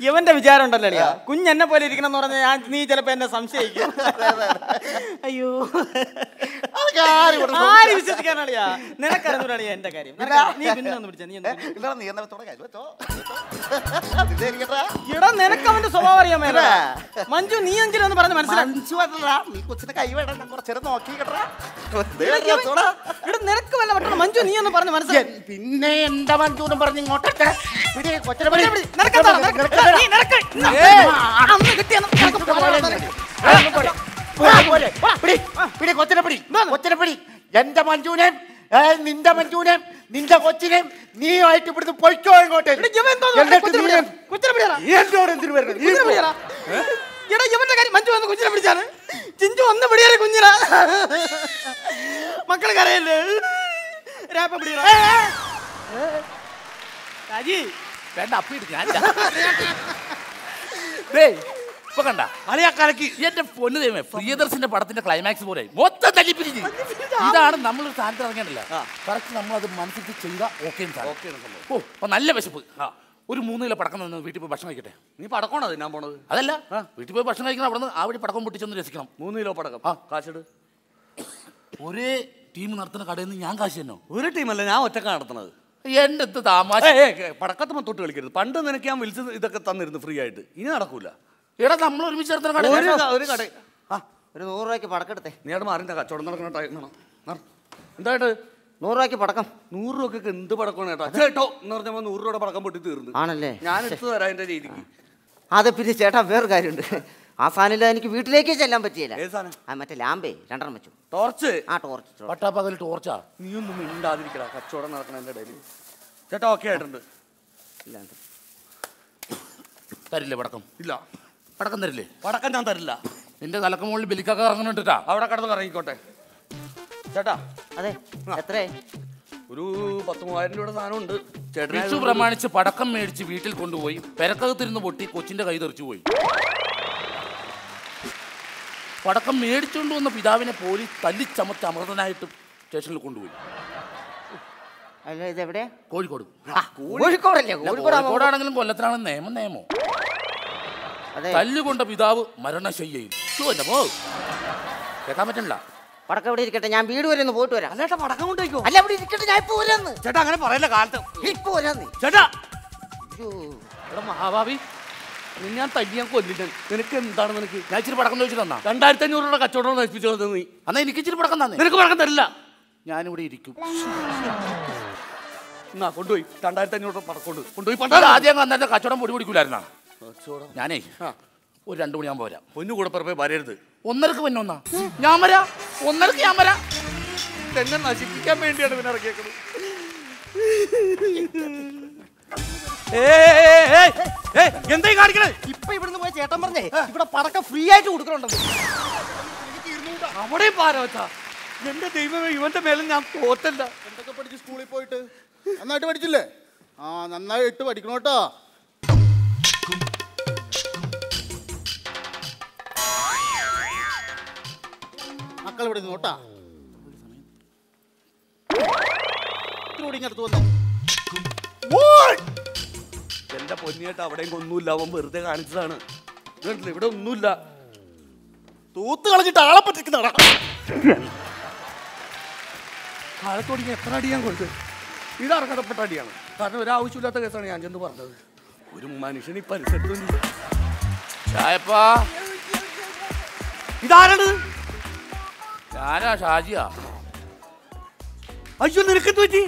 ഇവന്റെ വിചാരം ഉണ്ടല്ലോ, കുഞ്ഞെന്നെ പോലെ ഇരിക്കണം എന്ന് പറഞ്ഞാൽ ഞാൻ നീ ചിലപ്പോ എന്നെ സംശയിക്കും. അയ്യോ വിശ്വസിക്കാനാളിയാ, നിനക്കറിഞ്ഞൂടാണ് എന്റെ കാര്യം. ഇടാ നിനക്ക് അവന്റെ സ്വഭാവം അറിയാമേ. മഞ്ജു നീ എങ്കിലും ഒന്ന് പറഞ്ഞ് മനസ്സിലാക്കി. മഞ്ജു നീ ഒന്ന് പറഞ്ഞ് മനസ്സിലാക്കി. പിന്നെ എന്താ മഞ്ജു പറഞ്ഞ് ഇങ്ങോട്ടൊക്കെ എന്റെ മഞ്ജുനെ, നിന്റെ മഞ്ജുനെ, നിന്റെ കൊച്ചിനെ നീയായിട്ട് ഇവിടുന്ന് പൊയ്ക്കോ ഇങ്ങോട്ടെ. ചിഞ്ചു ഒന്ന് പിടിയാലേ കുഞ്ഞിന മക്കളെ കരയല്ലേ. വേണ്ട അപ്പി ഇപ്പൊ കണ്ട അലയാ കലക്കി. എന്റെ പൊന്നു ദൈവമേ, പ്രിയദർശന്റെ പടത്തിന്റെ ക്ലൈമാക്സ് പോലെ മൊത്തം തല്ലിപ്പിരിച്ച്. ഇതാണ് നമ്മളൊരു സ്ഥാനത്ത് ഇറങ്ങേണ്ടല്ല, കറക്റ്റ് നമ്മളത് മനസ്സിൽ ചെയ്ത ഓക്കെ. ഓ അപ്പൊ നല്ല വിശപ്പ്, ഒരു 3 കിലോ പടക്കം തന്നെ വീട്ടിൽ പോയി ഭക്ഷണം കഴിക്കട്ടെ. നീ പടക്കമാണോ തിന്നാൻ പോണത്? അതല്ല, വീട്ടിൽ പോയി ഭക്ഷണം കഴിക്കണം, അവിടെ നിന്ന് ആ വഴി പടക്കം പൊട്ടിച്ചൊന്ന് രസിക്കണം. 3 കിലോ പടക്കം, ആ കാശെടു. ഒരേ ടീം നടത്തുന്ന കടയിൽ നിന്ന് ഞാൻ കാശ് തന്നോ? ഒരു ടീമല്ല, ഞാൻ ഒറ്റക്ക നടത്തുന്നത്. എന്റെ അടുത്ത് താമസ പടക്കത്തുമ്പോൾ തൊട്ട് കളിക്കരുത്. പണ്ട് നിനക്ക് ഞാൻ വിളിച്ചത് ഇതൊക്കെ തന്നിരുന്നു ഫ്രീ ആയിട്ട്, ഇനി നടക്കൂല. ഇവിടെ നമ്മൾ ഒരുമിച്ച് ഒരു കട ഒരു 100 രൂപയ്ക്ക് പടക്കെടുത്തേ. നീ അവിടെ മാറിൻ്റെ കച്ചവടം നടക്കണോ? എന്തായിട്ട് 100 രൂപയ്ക്ക് പടക്കം? 100 രൂപയ്ക്ക് എന്ത് പടക്കമാണ് ചേട്ടാ? ചേട്ടോ എന്ന് പറഞ്ഞപ്പോൾ 100 രൂപയുടെ പടക്കം പൊട്ടി തീർന്നു ആണല്ലേ. ഞാൻ എടുത്തു തരാം എൻ്റെ രീതിക്ക്. അത് പിന്നെ ചേട്ടാ വേറെ കാര്യമുണ്ട്, ആ ഫാനില്ല എനിക്ക് വീട്ടിലേക്ക് ചെല്ലാൻ പറ്റിയില്ല. ആ മറ്റേ ലാമ്പേ രണ്ടെണ്ണം വെച്ചു. ടോർച്ച്? ആ ടോർച്ച്. പട്ടാപ്പകൽ ടോർച്ചാ? നീ ഒന്നും ഇണ്ടാതിരിക്കടാ, കച്ചവടം നടക്കണം എൻ്റെ ഇടയിൽ. ചേട്ടാ ഓക്കെ ആയിട്ടുണ്ട്? ഇല്ല തരില്ലേ പടക്കം? ഇല്ല. പടക്കം തരില്ലേ? പടക്കം ഞാൻ തരില്ല. നിന്റെ തലക്ക് മുകളിൽ ബലിക്കൊക്കെ ഇറങ്ങുന്നുണ്ടാ, അവിടെ കിടന്ന് ഇറങ്ങിക്കോട്ടെ. ചേട്ടാ അതെ എത്ര? ഒരു 10,000 രൂപയുടെ സാധനം ഉണ്ട്. വിഷു പ്രമാണിച്ച് പടക്കം മേടിച്ച് വീട്ടിൽ കൊണ്ടുപോയി പെരക്കകത്തിരുന്ന് പൊട്ടി കൊച്ചിന്റെ കൈ തെറിച്ചു പോയി. പടക്കം മേടിച്ചുകൊണ്ട് വന്ന പിതാവിനെ പോലീസ് തല്ലിച്ചമത്ത് അമൃതനായിട്ട് സ്റ്റേഷനിൽ കൊണ്ടുപോയി. അല്ല ഇതെവിടെ? കോഴിക്കോട്. കോഴിക്കോടല്ലേ? കോഴിക്കോടാണെങ്കിലും കൊല്ലത്തിനാണെങ്കിലും നിയമം നിയമോ. തല്ലുകൊണ്ട പിതാവ് മരണശയ്യയിൽ. കേൾക്കാൻ പറ്റണ്ട. പടക്കം ഇവിടെ ഇരിക്കട്ടെ, ഞാൻ വീട് വരെ ഒന്ന് പോയിട്ട് വരാം. ചേട്ടാ പടക്കം കൊണ്ടുപോയിക്കോ. അല്ല ഇവിടെ ഇരിക്കട്ടെ, ഞാൻ ഇപ്പൊ വരാന്ന്. ചേട്ടാ അങ്ങനെ പറയല്ല, കാലത്ത് ഇപ്പൊ വരാന്ന്. ചേട്ടാ മഹാഭാവി ഞാൻ തല്ലിയാൻ കൊല്ലില്ല. നിനക്ക് എന്താണ്? നിനക്ക് ഞാൻ ഇച്ചിരി പടക്കം ചോദിച്ചിട്ട് തന്നാ? 2500 രൂപയുടെ കച്ചവടം നശിപ്പിച്ചു നീ. അന്നാ എനിക്ക് ഇച്ചിരി പടക്കം തന്നെ. നിനക്ക് പടക്കം തരില്ല, ഞാനിവിടെ ഇരിക്കും. എന്നാ കൊണ്ടുപോയി 2500 രൂപ പടക്കം കൊണ്ട് കൊണ്ടുപോയി. പണ്ടാ ആദ്യം അന്നേരത്തെ കച്ചവടം പൊടി പിടിക്കൂലായിരുന്നാ? കച്ചവടം ഞാനേ ഒരു 2 മണിയാകുമ്പോൾ വരാം. പൊന്നു കൂടെ പുറമേ വരരുത്. 1:30-ക്ക് പൊന്നൊന്നാ ഞാൻ വരാം. 1:30-ക്ക് ഞാൻ വരാം. എന്നെ നശിപ്പിക്കാൻ വേണ്ടിയാണ് പിന്നെ ഇറക്കിയേക്കത്. എന്തായി കാണിക്കണേ? ഇപ്പൊ ഇവിടുന്ന് പോയ ചേട്ടൻ പറഞ്ഞേ ഇവിടെ പടക്കം ഫ്രീ ആയിട്ട് കൊടുക്കണുണ്ടെന്ന്. അവിടെയും പാരവച്ചാ എന്റെ ദൈവമേ, ഇവന്റെ മേലെ ഞാൻ തോറ്റല്ല. എന്തൊക്കെ പഠിച്ചു സ്കൂളിൽ പോയിട്ട്? നന്നായിട്ട് പഠിച്ചില്ലേ? ആ നന്നായിട്ട് പഠിക്കണം കേട്ടോ. മക്കൾ ഇവിടെ നോട്ടാ ഇങ്ങോട്ട് വന്നേ. എന്റെ പൊന്നിയേട്ടാ അവിടെയും ഒന്നുമില്ല, അവൻ വെറുതെ കാണിച്ചതാണ്. ഇവിടെ ഒന്നുമില്ല, തൂത്ത് കളഞ്ഞിട്ട് ആളെ പറ്റിക്കുന്നതാ. കാലത്തോടിക്ക് എത്ര അടിയാൻ കൊടുത്ത്? ഇത് അർഹതപ്പെട്ട അടിയാണ്, കാരണം ഒരാവശ്യമില്ലാത്ത കേസാണ് ഞാൻ ചെന്ന് പറഞ്ഞത്. ഒരു മനുഷ്യന് ഈ പരിസരത്തൊന്നും. ഇതാരാണ്? ഞാനാ ഷാജിയാ. അയ്യോ നിനക്കെന്ത് പറ്റി?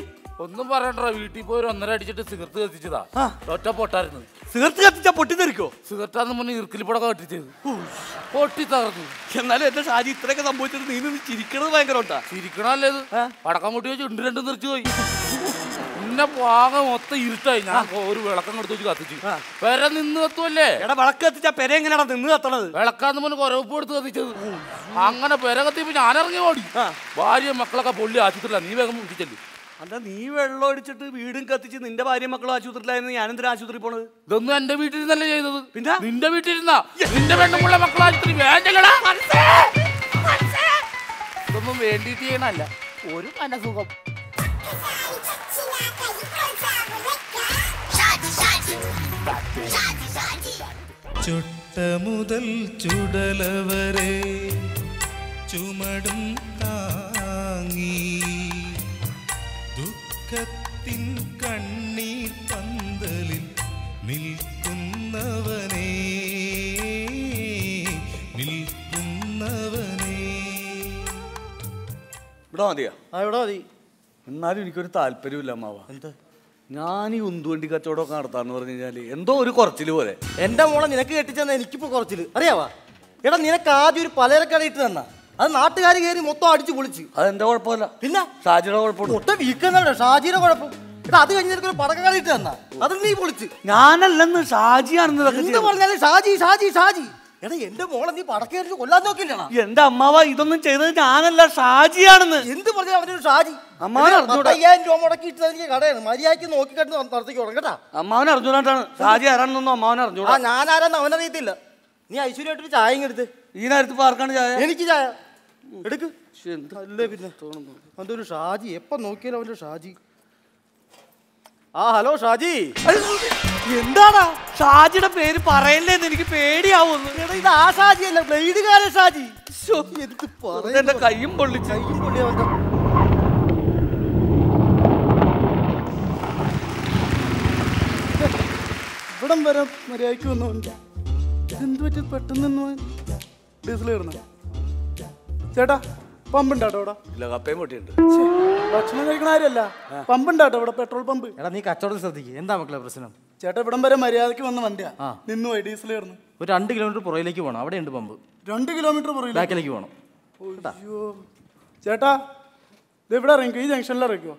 ഒന്നും പറയണ്ട, വീട്ടിൽ പോയി 1.5 അടിച്ചിട്ട് സിഗരറ്റ് കത്തിച്ചതാ. ഒറ്റ പൊട്ടായിരുന്നു. സിഗരറ്റ് കത്തിച്ചാ പൊട്ടി തെറിക്കോ? സിഗരറ്റാന്ന് മുന്നേ ഇർക്കിലിപ്പടക്കം കെട്ടിച്ചത് പൊട്ടി തകർന്നു. എന്നാലും എന്റെ ഷാജി ഇത്രയൊക്കെ സംഭവിച്ചിട്ട് നീ നിന്ന് ചിരിക്കണത് ഭയങ്കര ഒട്ടാ. ചിരിക്കണല്ലേ? പടക്കം പൊട്ടി വെച്ച് 2 തെറിച്ചു പോയി. പിന്നെ പാകം മൊത്തം ഇരുട്ടായി. ഞാൻ ഒരു വിളക്കം കൊടുത്ത് വെച്ച് കത്തിച്ചു. പെര നിന്ന് കത്തുമല്ലേ? എടാ വിളക്ക് കത്തിച്ചാ പെര എങ്ങനെയാണ് നിന്ന് കത്തണത്? വിളക്കാന്ന് മുന്നേ കൊരവപ്പ് എടുത്ത് കത്തിച്ചത്. അങ്ങനെ പെര കത്തിയപ്പോ ഞാനിറങ്ങി ഓടി. ഭാര്യയും മക്കളൊക്കെ പൊള്ളി ആശുപത്രിയില്ല. നീ വേഗം മുട്ടിച്ചല്ലേ? അല്ല നീ വെള്ളം അടിച്ചിട്ട് വീടും കത്തിച്ച് നിന്റെ ഭാര്യ മക്കളും ആശുപത്രിയിലായിരുന്നു. ഞാനെന്തിനാ ആശുപത്രി പോണത്? ഇതൊന്നും എന്റെ വീട്ടിലിരുന്നല്ലേ ചെയ്തത്? പിന്നെ നിന്റെ വീട്ടിലിരുന്നാ നിന്റെ പെണ്ണുമുള്ള മക്കളെ ആശുപത്രി വേണ്ടല്ലടാ. ഇതൊന്നും വേണ്ടിയിട്ട് ചെയ്യണല്ല, ഒരു മനസുഖം. ചുട്ട മുതൽ ചുടലവരെ ചുമടും താങ്ങി ദുഃഖത്തിൻ കണ്ണീർ പന്തലിൽ നിൽക്കുന്നവനേ നിൽക്കുന്നവനേ. ഇവിടെ മതിയാ? ആ ഇവിടെ മതി. എന്നാലും എനിക്കൊരു താല്പര്യമില്ല അമ്മാവ. എന്താ? ഞാൻ ഈ ഉന്തുവണ്ടി കച്ചവടമൊക്കെ നടത്താന്ന് പറഞ്ഞു കഴിഞ്ഞാൽ എന്തോ ഒരു കുറച്ചില് പോലെ. എൻ്റെ മോളെ നിനക്ക് കെട്ടിച്ചെന്നാൽ എനിക്കിപ്പോൾ കുറച്ചില് അറിയാവാ. എടാ നിനക്ക് ആദ്യം ഒരു പലചരക്കടയിട്ട് തന്നാ, അത് നാട്ടുകാർ കയറി മൊത്തം അടിച്ചു പൊളിച്ച്. അതെന്റെ കുഴപ്പമില്ല, പിന്നെ ഷാജിയുടെ കുഴപ്പമില്ല. ഒട്ടും വീക്കല്ല ഷാജിയുടെ കുഴപ്പം. എടാ അത് കഴിഞ്ഞിട്ട് ഒരു പടക്കടയിട്ട് തന്നാ, അത് നീ പൊളിച്ച്. ഞാനല്ലെന്ന് ഷാജിയാണെന്ന് പറഞ്ഞാല് ഷാജി ഷാജി ഷാജി. എടാ എന്റെ മോളെ നീ പടക്കേറി കൊല്ലാൻ നോക്കില്ലടാ. എന്റെ അമ്മാവ ഇതൊന്നും ചെയ്തത് ഞാനല്ല, ഷാജിയാണെന്ന്. എന്ത് പറഞ്ഞാൽ അവനൊരു ഷാജി? അമ്മാവൻ അറിഞ്ഞൂടാ. 5000 രൂപ മുടക്കി ഇട്ടതെനിക്ക് കടയാണ്, മര്യാദയ്ക്ക് നോക്കിക്കട്ട് നടത്തേക്ക് തുടങ്ങട്ടാ. അമ്മാവൻ അറിഞ്ഞൂടാട്ടാണ് ഷാജി ആരാണെന്നൊന്നും അമ്മാവൻ അറിഞ്ഞൂടാ. ഞാനാരാന്ന് അവനറിയത്തില്ല. നീ ഐശ്വര്യമായിട്ട് ചായ എടുത്ത്. ഈ നേരത്ത് പാർക്കാണ് ചായ? എനിക്ക് ചായ എടുക്ക്. അല്ലേ പിന്നെ തോന്നുന്നു അതൊരു ഷാജി. എപ്പം നോക്കിയാലും അവൻ്റെ ഷാജി. ആ ഹലോ ഷാജി. എന്താടാ ഷാജിയുടെ പേര് പറയല്ലേന്ന് എനിക്ക് പേടിയാവുന്നു. ഇത് ആ ഷാജി അല്ല, ബ്ലേഡുകാരൻ ഷാജി. എന്റെ കയ്യും പൊള്ളി കയ്യും പൊള്ളി. അവന്റെ ഇവിടം വരെ മര്യാദയ്ക്ക് വന്നവൻ എന്ത് പറ്റി പെട്ടെന്ന് ഡീസൽ കയറുന്ന? ചേട്ടാ പമ്പുണ്ടാട്ടോ ഇവിടെ? ഇല്ല, കപ്പയും പൊട്ടിയുണ്ട്. ഭക്ഷണം കഴിക്കണ കാര്യമല്ല, പമ്പുണ്ടാട്ടോ ഇവിടെ, പെട്രോൾ പമ്പ്. എടാ നീ കച്ചവടം ശ്രദ്ധിക്കുക. എന്താ മക്കളെ പ്രശ്നം? ചേട്ടാ ഇവിടം വരെ മര്യാദക്ക് വന്ന വണ്ടിയാ, നിന്നു പോയി ഡീസലായിരുന്നു. ഒരു 2 കിലോമീറ്റർ പുറകിലേക്ക് പോകണം, അവിടെ ഉണ്ട് പമ്പ്. 2 കിലോമീറ്റർ പുറകിലേക്ക് പോകണം. ചേട്ടാ ഇത് എവിടെ ഇറങ്ങിക്കോ, ഈ ജംഗ്ഷനിൽ ഇറങ്ങിക്കോ.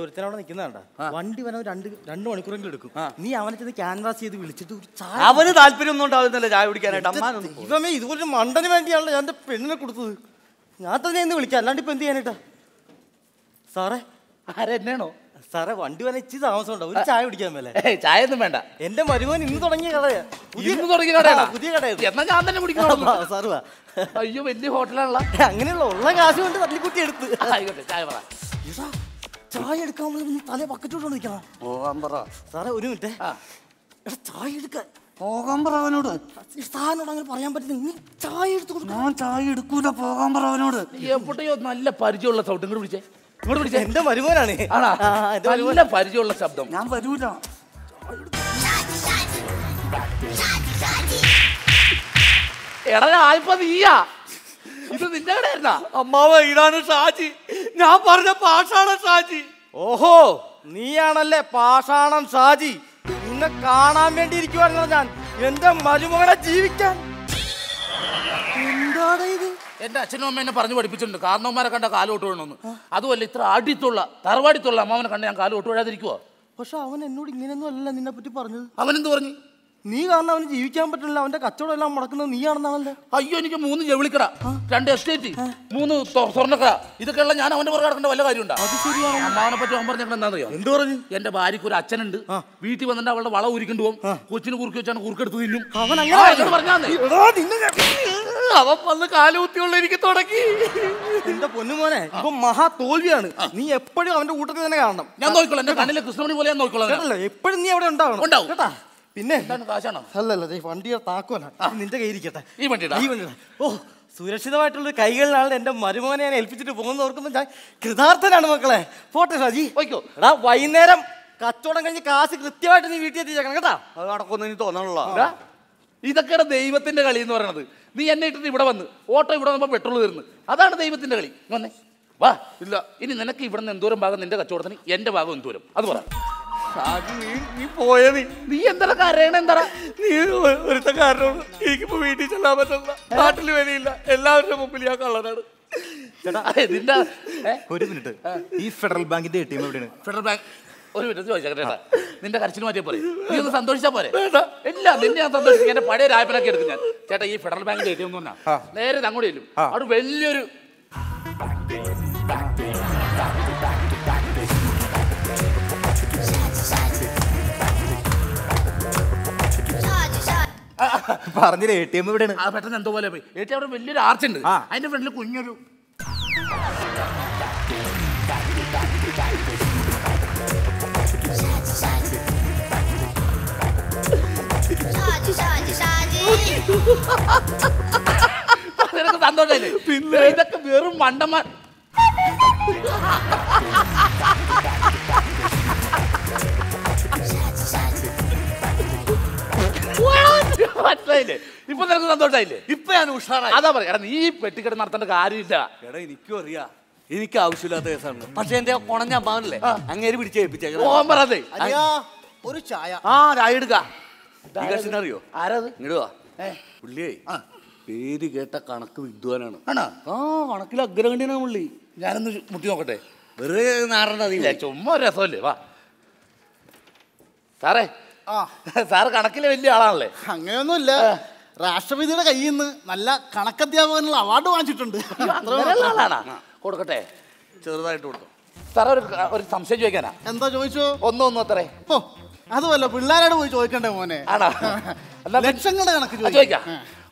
ഒരുത്തനവിടെ നിൽക്കുന്നതാണ്ടാ, വണ്ടി വരാൻ 2 മണിക്കൂറെങ്കിലും എടുക്കും. നീ അവനെ ചെന്ന് ക്യാൻവാസ് ചെയ്ത് വിളിച്ചിട്ട് അവന് താല്പര്യം ഒന്നും ഉണ്ടാവുന്നില്ല ചായ കുടിക്കാനായിട്ട്. ഇവമേ ഇതുപോലെ മണ്ടന് വേണ്ടിയാണല്ലോ ഞാൻ എൻ്റെ പെണ്ണിനെ കൊടുത്തത്. ഞാൻ തന്നെ ഇന്ന് വിളിക്കാം, അല്ലാണ്ട് ഇപ്പം എന്ത് ചെയ്യാനായിട്ടാ സാറേ? ആരെന്നാണോ സാറേ, വണ്ടി വരാൻ ഇച്ചിരി താമസം ഉണ്ടാവും, ഒരു ചായ കുടിക്കാൻ മേലെ. ചായ ഒന്നും വേണ്ട, എൻ്റെ മരുമോൻ ഇന്ന് തുടങ്ങിയ കടയാ, തുടങ്ങിയ കടയാ, പുതിയ കടയാ. എന്നാൽ ഞാൻ തന്നെ കുടിക്കണോ സാറ്? വാ. അയ്യോ വലിയ ഹോട്ടലാണല്ലോ. അങ്ങനെയുള്ള ഉള്ള കാശ് കൊണ്ട് തല്ലിക്കുട്ടി എടുത്ത്. ആയിക്കോട്ടെ, ചായ പറ. ചായ എടുക്കാൻ തലേ ബക്കറ്റോട് നിൽക്കണം. പോകാൻ പറ സാറേ, ഒരു മിനിറ്റ്. ചായ എടുക്കാൻ പോകാൻ പറ അവനോട്. സാറിനോട് അങ്ങനെ പറയാൻ പറ്റുന്ന, നീ ചായ എടുത്തു കൊടുക്കും. ഞാൻ ചായ എടുക്കൂല, പോകാൻ പറ അവനോട്. എവിടെയോ നല്ല പരിചയമുള്ള സൗണ്ട് ഇങ്ങോട്ട് വിളിച്ചേ, ഇങ്ങോട്ട് വിളിച്ചേ. എന്റെ വരുവാനാണ്, നല്ല പരിചയമുള്ള ശബ്ദം. ഞാൻ വരൂല. എടാ ആയിപ്പോ നീയാ ഇത്? നിന്റെ കടയായിരുന്ന അമ്മാവ ഇടാണ് ഷാജി, ഞാൻ പറഞ്ഞ പാഷാണം ഷാജി. ഓഹോ, നീയാണല്ലേ പാഷാണം ഷാജി. നിന്നെ കാണാൻ വേണ്ടി ഇരിക്കുവായിരുന്നോ ഞാൻ, എന്റെ മരുമകളെ ജീവിക്കാൻ. എന്താണ് ഇത്? എന്റെ അച്ഛനും അമ്മ എന്നെ പറഞ്ഞു പഠിപ്പിച്ചിട്ടുണ്ട്, കാരണവന്മാരെ കണ്ട കാലോട്ട് വീഴണമെന്ന്. അതുമല്ല, ഇത്ര അടുത്തുള്ള തറവാടിത്തുള്ള അമ്മാവനെ കണ്ട ഞാൻ കാലോട്ട് വീഴാതിരിക്കുവോ? പക്ഷെ അവൻ എന്നോട് ഇങ്ങനെയൊന്നും അല്ല നിന്നെ പറ്റി പറഞ്ഞത്. അവനെന്ത് പറഞ്ഞു? നീ കാരണം അവന് ജീവിക്കാൻ പറ്റില്ല, അവന്റെ കച്ചവടം എല്ലാം മുടക്കുന്നത് നീ ആണെന്നാണല്ലേ. അയ്യോ, എനിക്ക് 3 ജൗളിക്കട, 2 എസ്റ്റേറ്റ്, 3 സ്വർണ്ണക്കട, ഇതൊക്കെയുള്ള ഞാൻ അവന്റെ പുറകെ നടക്കേണ്ട വല്ല കാര്യമുണ്ടോ? അത് ശരിയാണ്. അമ്മാവനെ പറ്റി അവൻ പറഞ്ഞെങ്കിൽ എന്താണെന്നറിയോ? എന്ത് പറഞ്ഞു? എന്റെ ഭാര്യയ്ക്ക് ഒരു അച്ഛനുണ്ട്, വീട്ടിൽ വന്നിട്ട് അവളുടെ വള ഉരുക്കിണ്ട് പോകും, കൊച്ചിന് കുറുക്കി വെച്ചാണ് കുറുക്കെടുത്ത് തിന്നും. അവൻ പറഞ്ഞാൽ അവൻ വന്ന് കാലുകുത്തിയുള്ള എനിക്ക് തുടങ്ങി. എന്റെ പൊന്നുമോനെ, ഇപ്പൊ മഹാ തോൽവിയാണ്. നീ എപ്പോഴും അവന്റെ കൂട്ടത്തിൽ തന്നെ കാണണം. ഞാൻ നോക്കിക്കോളാം, എന്റെ കണ്ണിലെ കൃഷ്ണമണി പോലെ ഞാൻ നോക്കിക്കോളാം. എപ്പോഴും നീ അവിടെ ഉണ്ടാവണം കേട്ടാ. പിന്നെ കാശാണോ? അല്ലല്ല, വണ്ടിയുടെ താക്കോലാണ്. നിന്റെ കയ്യിരിക്കട്ടെ ഈ വണ്ടിയുടെ. ഓ, സുരക്ഷിതമായിട്ടുള്ള കൈകളിലാണ് എന്റെ മരുമോനെ ഞാൻ ഏൽപ്പിച്ചിട്ട് പോകുന്നവർക്കൊന്നും ഞാൻ കൃതാർത്ഥനാണ് മക്കളെ. പോട്ടെ ഷാജി, ഓയ്ക്കോ. എടാ വൈകുന്നേരം കച്ചവടം കഴിഞ്ഞ് കാശ് കൃത്യമായിട്ട് നീ വീട്ടിൽ എത്തിച്ചേക്കണം കേട്ടാ. അത് നടക്കൊന്നും എനിക്ക് തോന്നണല്ലോ. ഇതൊക്കെയാണ് ദൈവത്തിന്റെ കളി എന്ന് പറയണത്. നീ എന്നെ ഇട്ടിട്ട് ഇവിടെ വന്ന്, ഓട്ടോ ഇവിടെ വന്നപ്പോൾ പെട്രോൾ തീർന്ന്, അതാണ് ദൈവത്തിന്റെ കളി. വന്നേ, വാ. ഇല്ല, ഇനി നിനക്ക് ഇവിടെ നിന്ന് എന്തോരം ഭാഗം നിന്റെ കച്ചവടത്തിന്, എന്റെ ഭാഗം എന്തോരം. അത് പറ. നീ പോയത് നീ എന്താ കരയണ? എന്താ നീ ഒരുത്ത കാരണമാണ് എനിക്കിപ്പോ വീട്ടിൽ ചെല്ലാൻ പറ്റുന്ന, നാട്ടിൽ വരില്ല, എല്ലാവരുടെ മുമ്പിൽ ഞാൻ കള്ളനാണ്. ഒരു മിനിറ്റ്, ഈ ഫെഡറൽ ബാങ്കിന്റെ ATM എവിടെയാണ്? Federal Bank. ഒരു മിനിറ്റ് ചോദിച്ചേട്ടാ, നിന്റെ കരച്ചിന് മാറ്റിയാൽ പോരെ? നീ ഒന്ന് സന്തോഷിച്ചാൽ പോരെ? ഇല്ല, നിന്നെ ഞാൻ സന്തോഷിക്കും. എന്റെ പഴയ രായപ്പനൊക്കെ എടുക്കും ഞാൻ. ചേട്ടാ, ഈ ഫെഡറൽ ബാങ്കിന്റെ ATM എന്ന് പറഞ്ഞാൽ നേരെ അങ്ങോട്ട് ചെല്ലും. അവിടെ വലിയൊരു പറഞ്ഞില്ലേ ATM ഇവിടെയാണ്. പെട്ടെന്ന് എന്തോ പോലെ പോയി. ATM അവിടെ വലിയൊരു ആർച്ചുണ്ട്, അതിന്റെ ഫ്രണ്ടിൽ കുഞ്ഞൊരു സന്തോഷമില്ലേ? പിന്നെ ഇതൊക്കെ വെറും മണ്ടന്മാർ. മനസ്സിലായില്ലേ? ഇപ്പൊ നിനക്ക് സന്തോഷമായില്ലേ? ഇപ്പൊ ഞാൻ ഉഷാറായി. അതാ പറയാ, നീ പെട്ടിക്കെട്ട് നടത്തേണ്ട കാര്യമില്ല. എടാ, എനിക്കും അറിയാം, എനിക്ക് ആവശ്യമില്ലാത്ത കേസാണ്. പക്ഷെ എന്റെ കുണഞ്ഞ അമ്മാവനല്ലേ അങ്ങേര് പിടിച്ചേൽപ്പിച്ചേക്കാം. ഓൻ പറഞ്ഞേ ഒരു ചായ. ആ, ചായ എടുക്കാം. അറിയോ ആരത്? ഇങ്ങോട്ട് പുള്ളിയെ പേര് കേട്ട കണക്ക് വിദ്വാനാണ്. ആണോ? ആ, കണക്കിൽ അഗ്രഗണ്യനാ പുള്ളി. ഞാനൊന്ന് മുട്ടി നോക്കട്ടെ, വെറുതെ നാറേണ്ടതില്ല, ചുമ്മാ ഒരു രസമല്ലേ. വാ സാറേ. ആ സാറ് കണക്കിലെ വലിയ ആളാണല്ലേ? അങ്ങനെയൊന്നുമില്ല, രാഷ്ട്രപതിയുടെ കയ്യിൽ നിന്ന് നല്ല കണക്കധ്യാപകനുള്ള അവാർഡ് വാങ്ങിച്ചിട്ടുണ്ട്. ആളാണ്. കൊടുക്കട്ടെ, ചെറുതായിട്ട് കൊടുക്കും. സാറേ, ഒരു സംശയം ചോദിക്കാനാ? എന്താ ചോദിച്ചോ? ഒന്നൊന്നും അത്രേ. ഓ, അതുമല്ല, പിള്ളേരോട് പോയി ചോദിക്കണ്ടേ മോനെ? ആണോ? ലക്ഷങ്ങളുടെ കണക്ക് ചോദിക്കാം.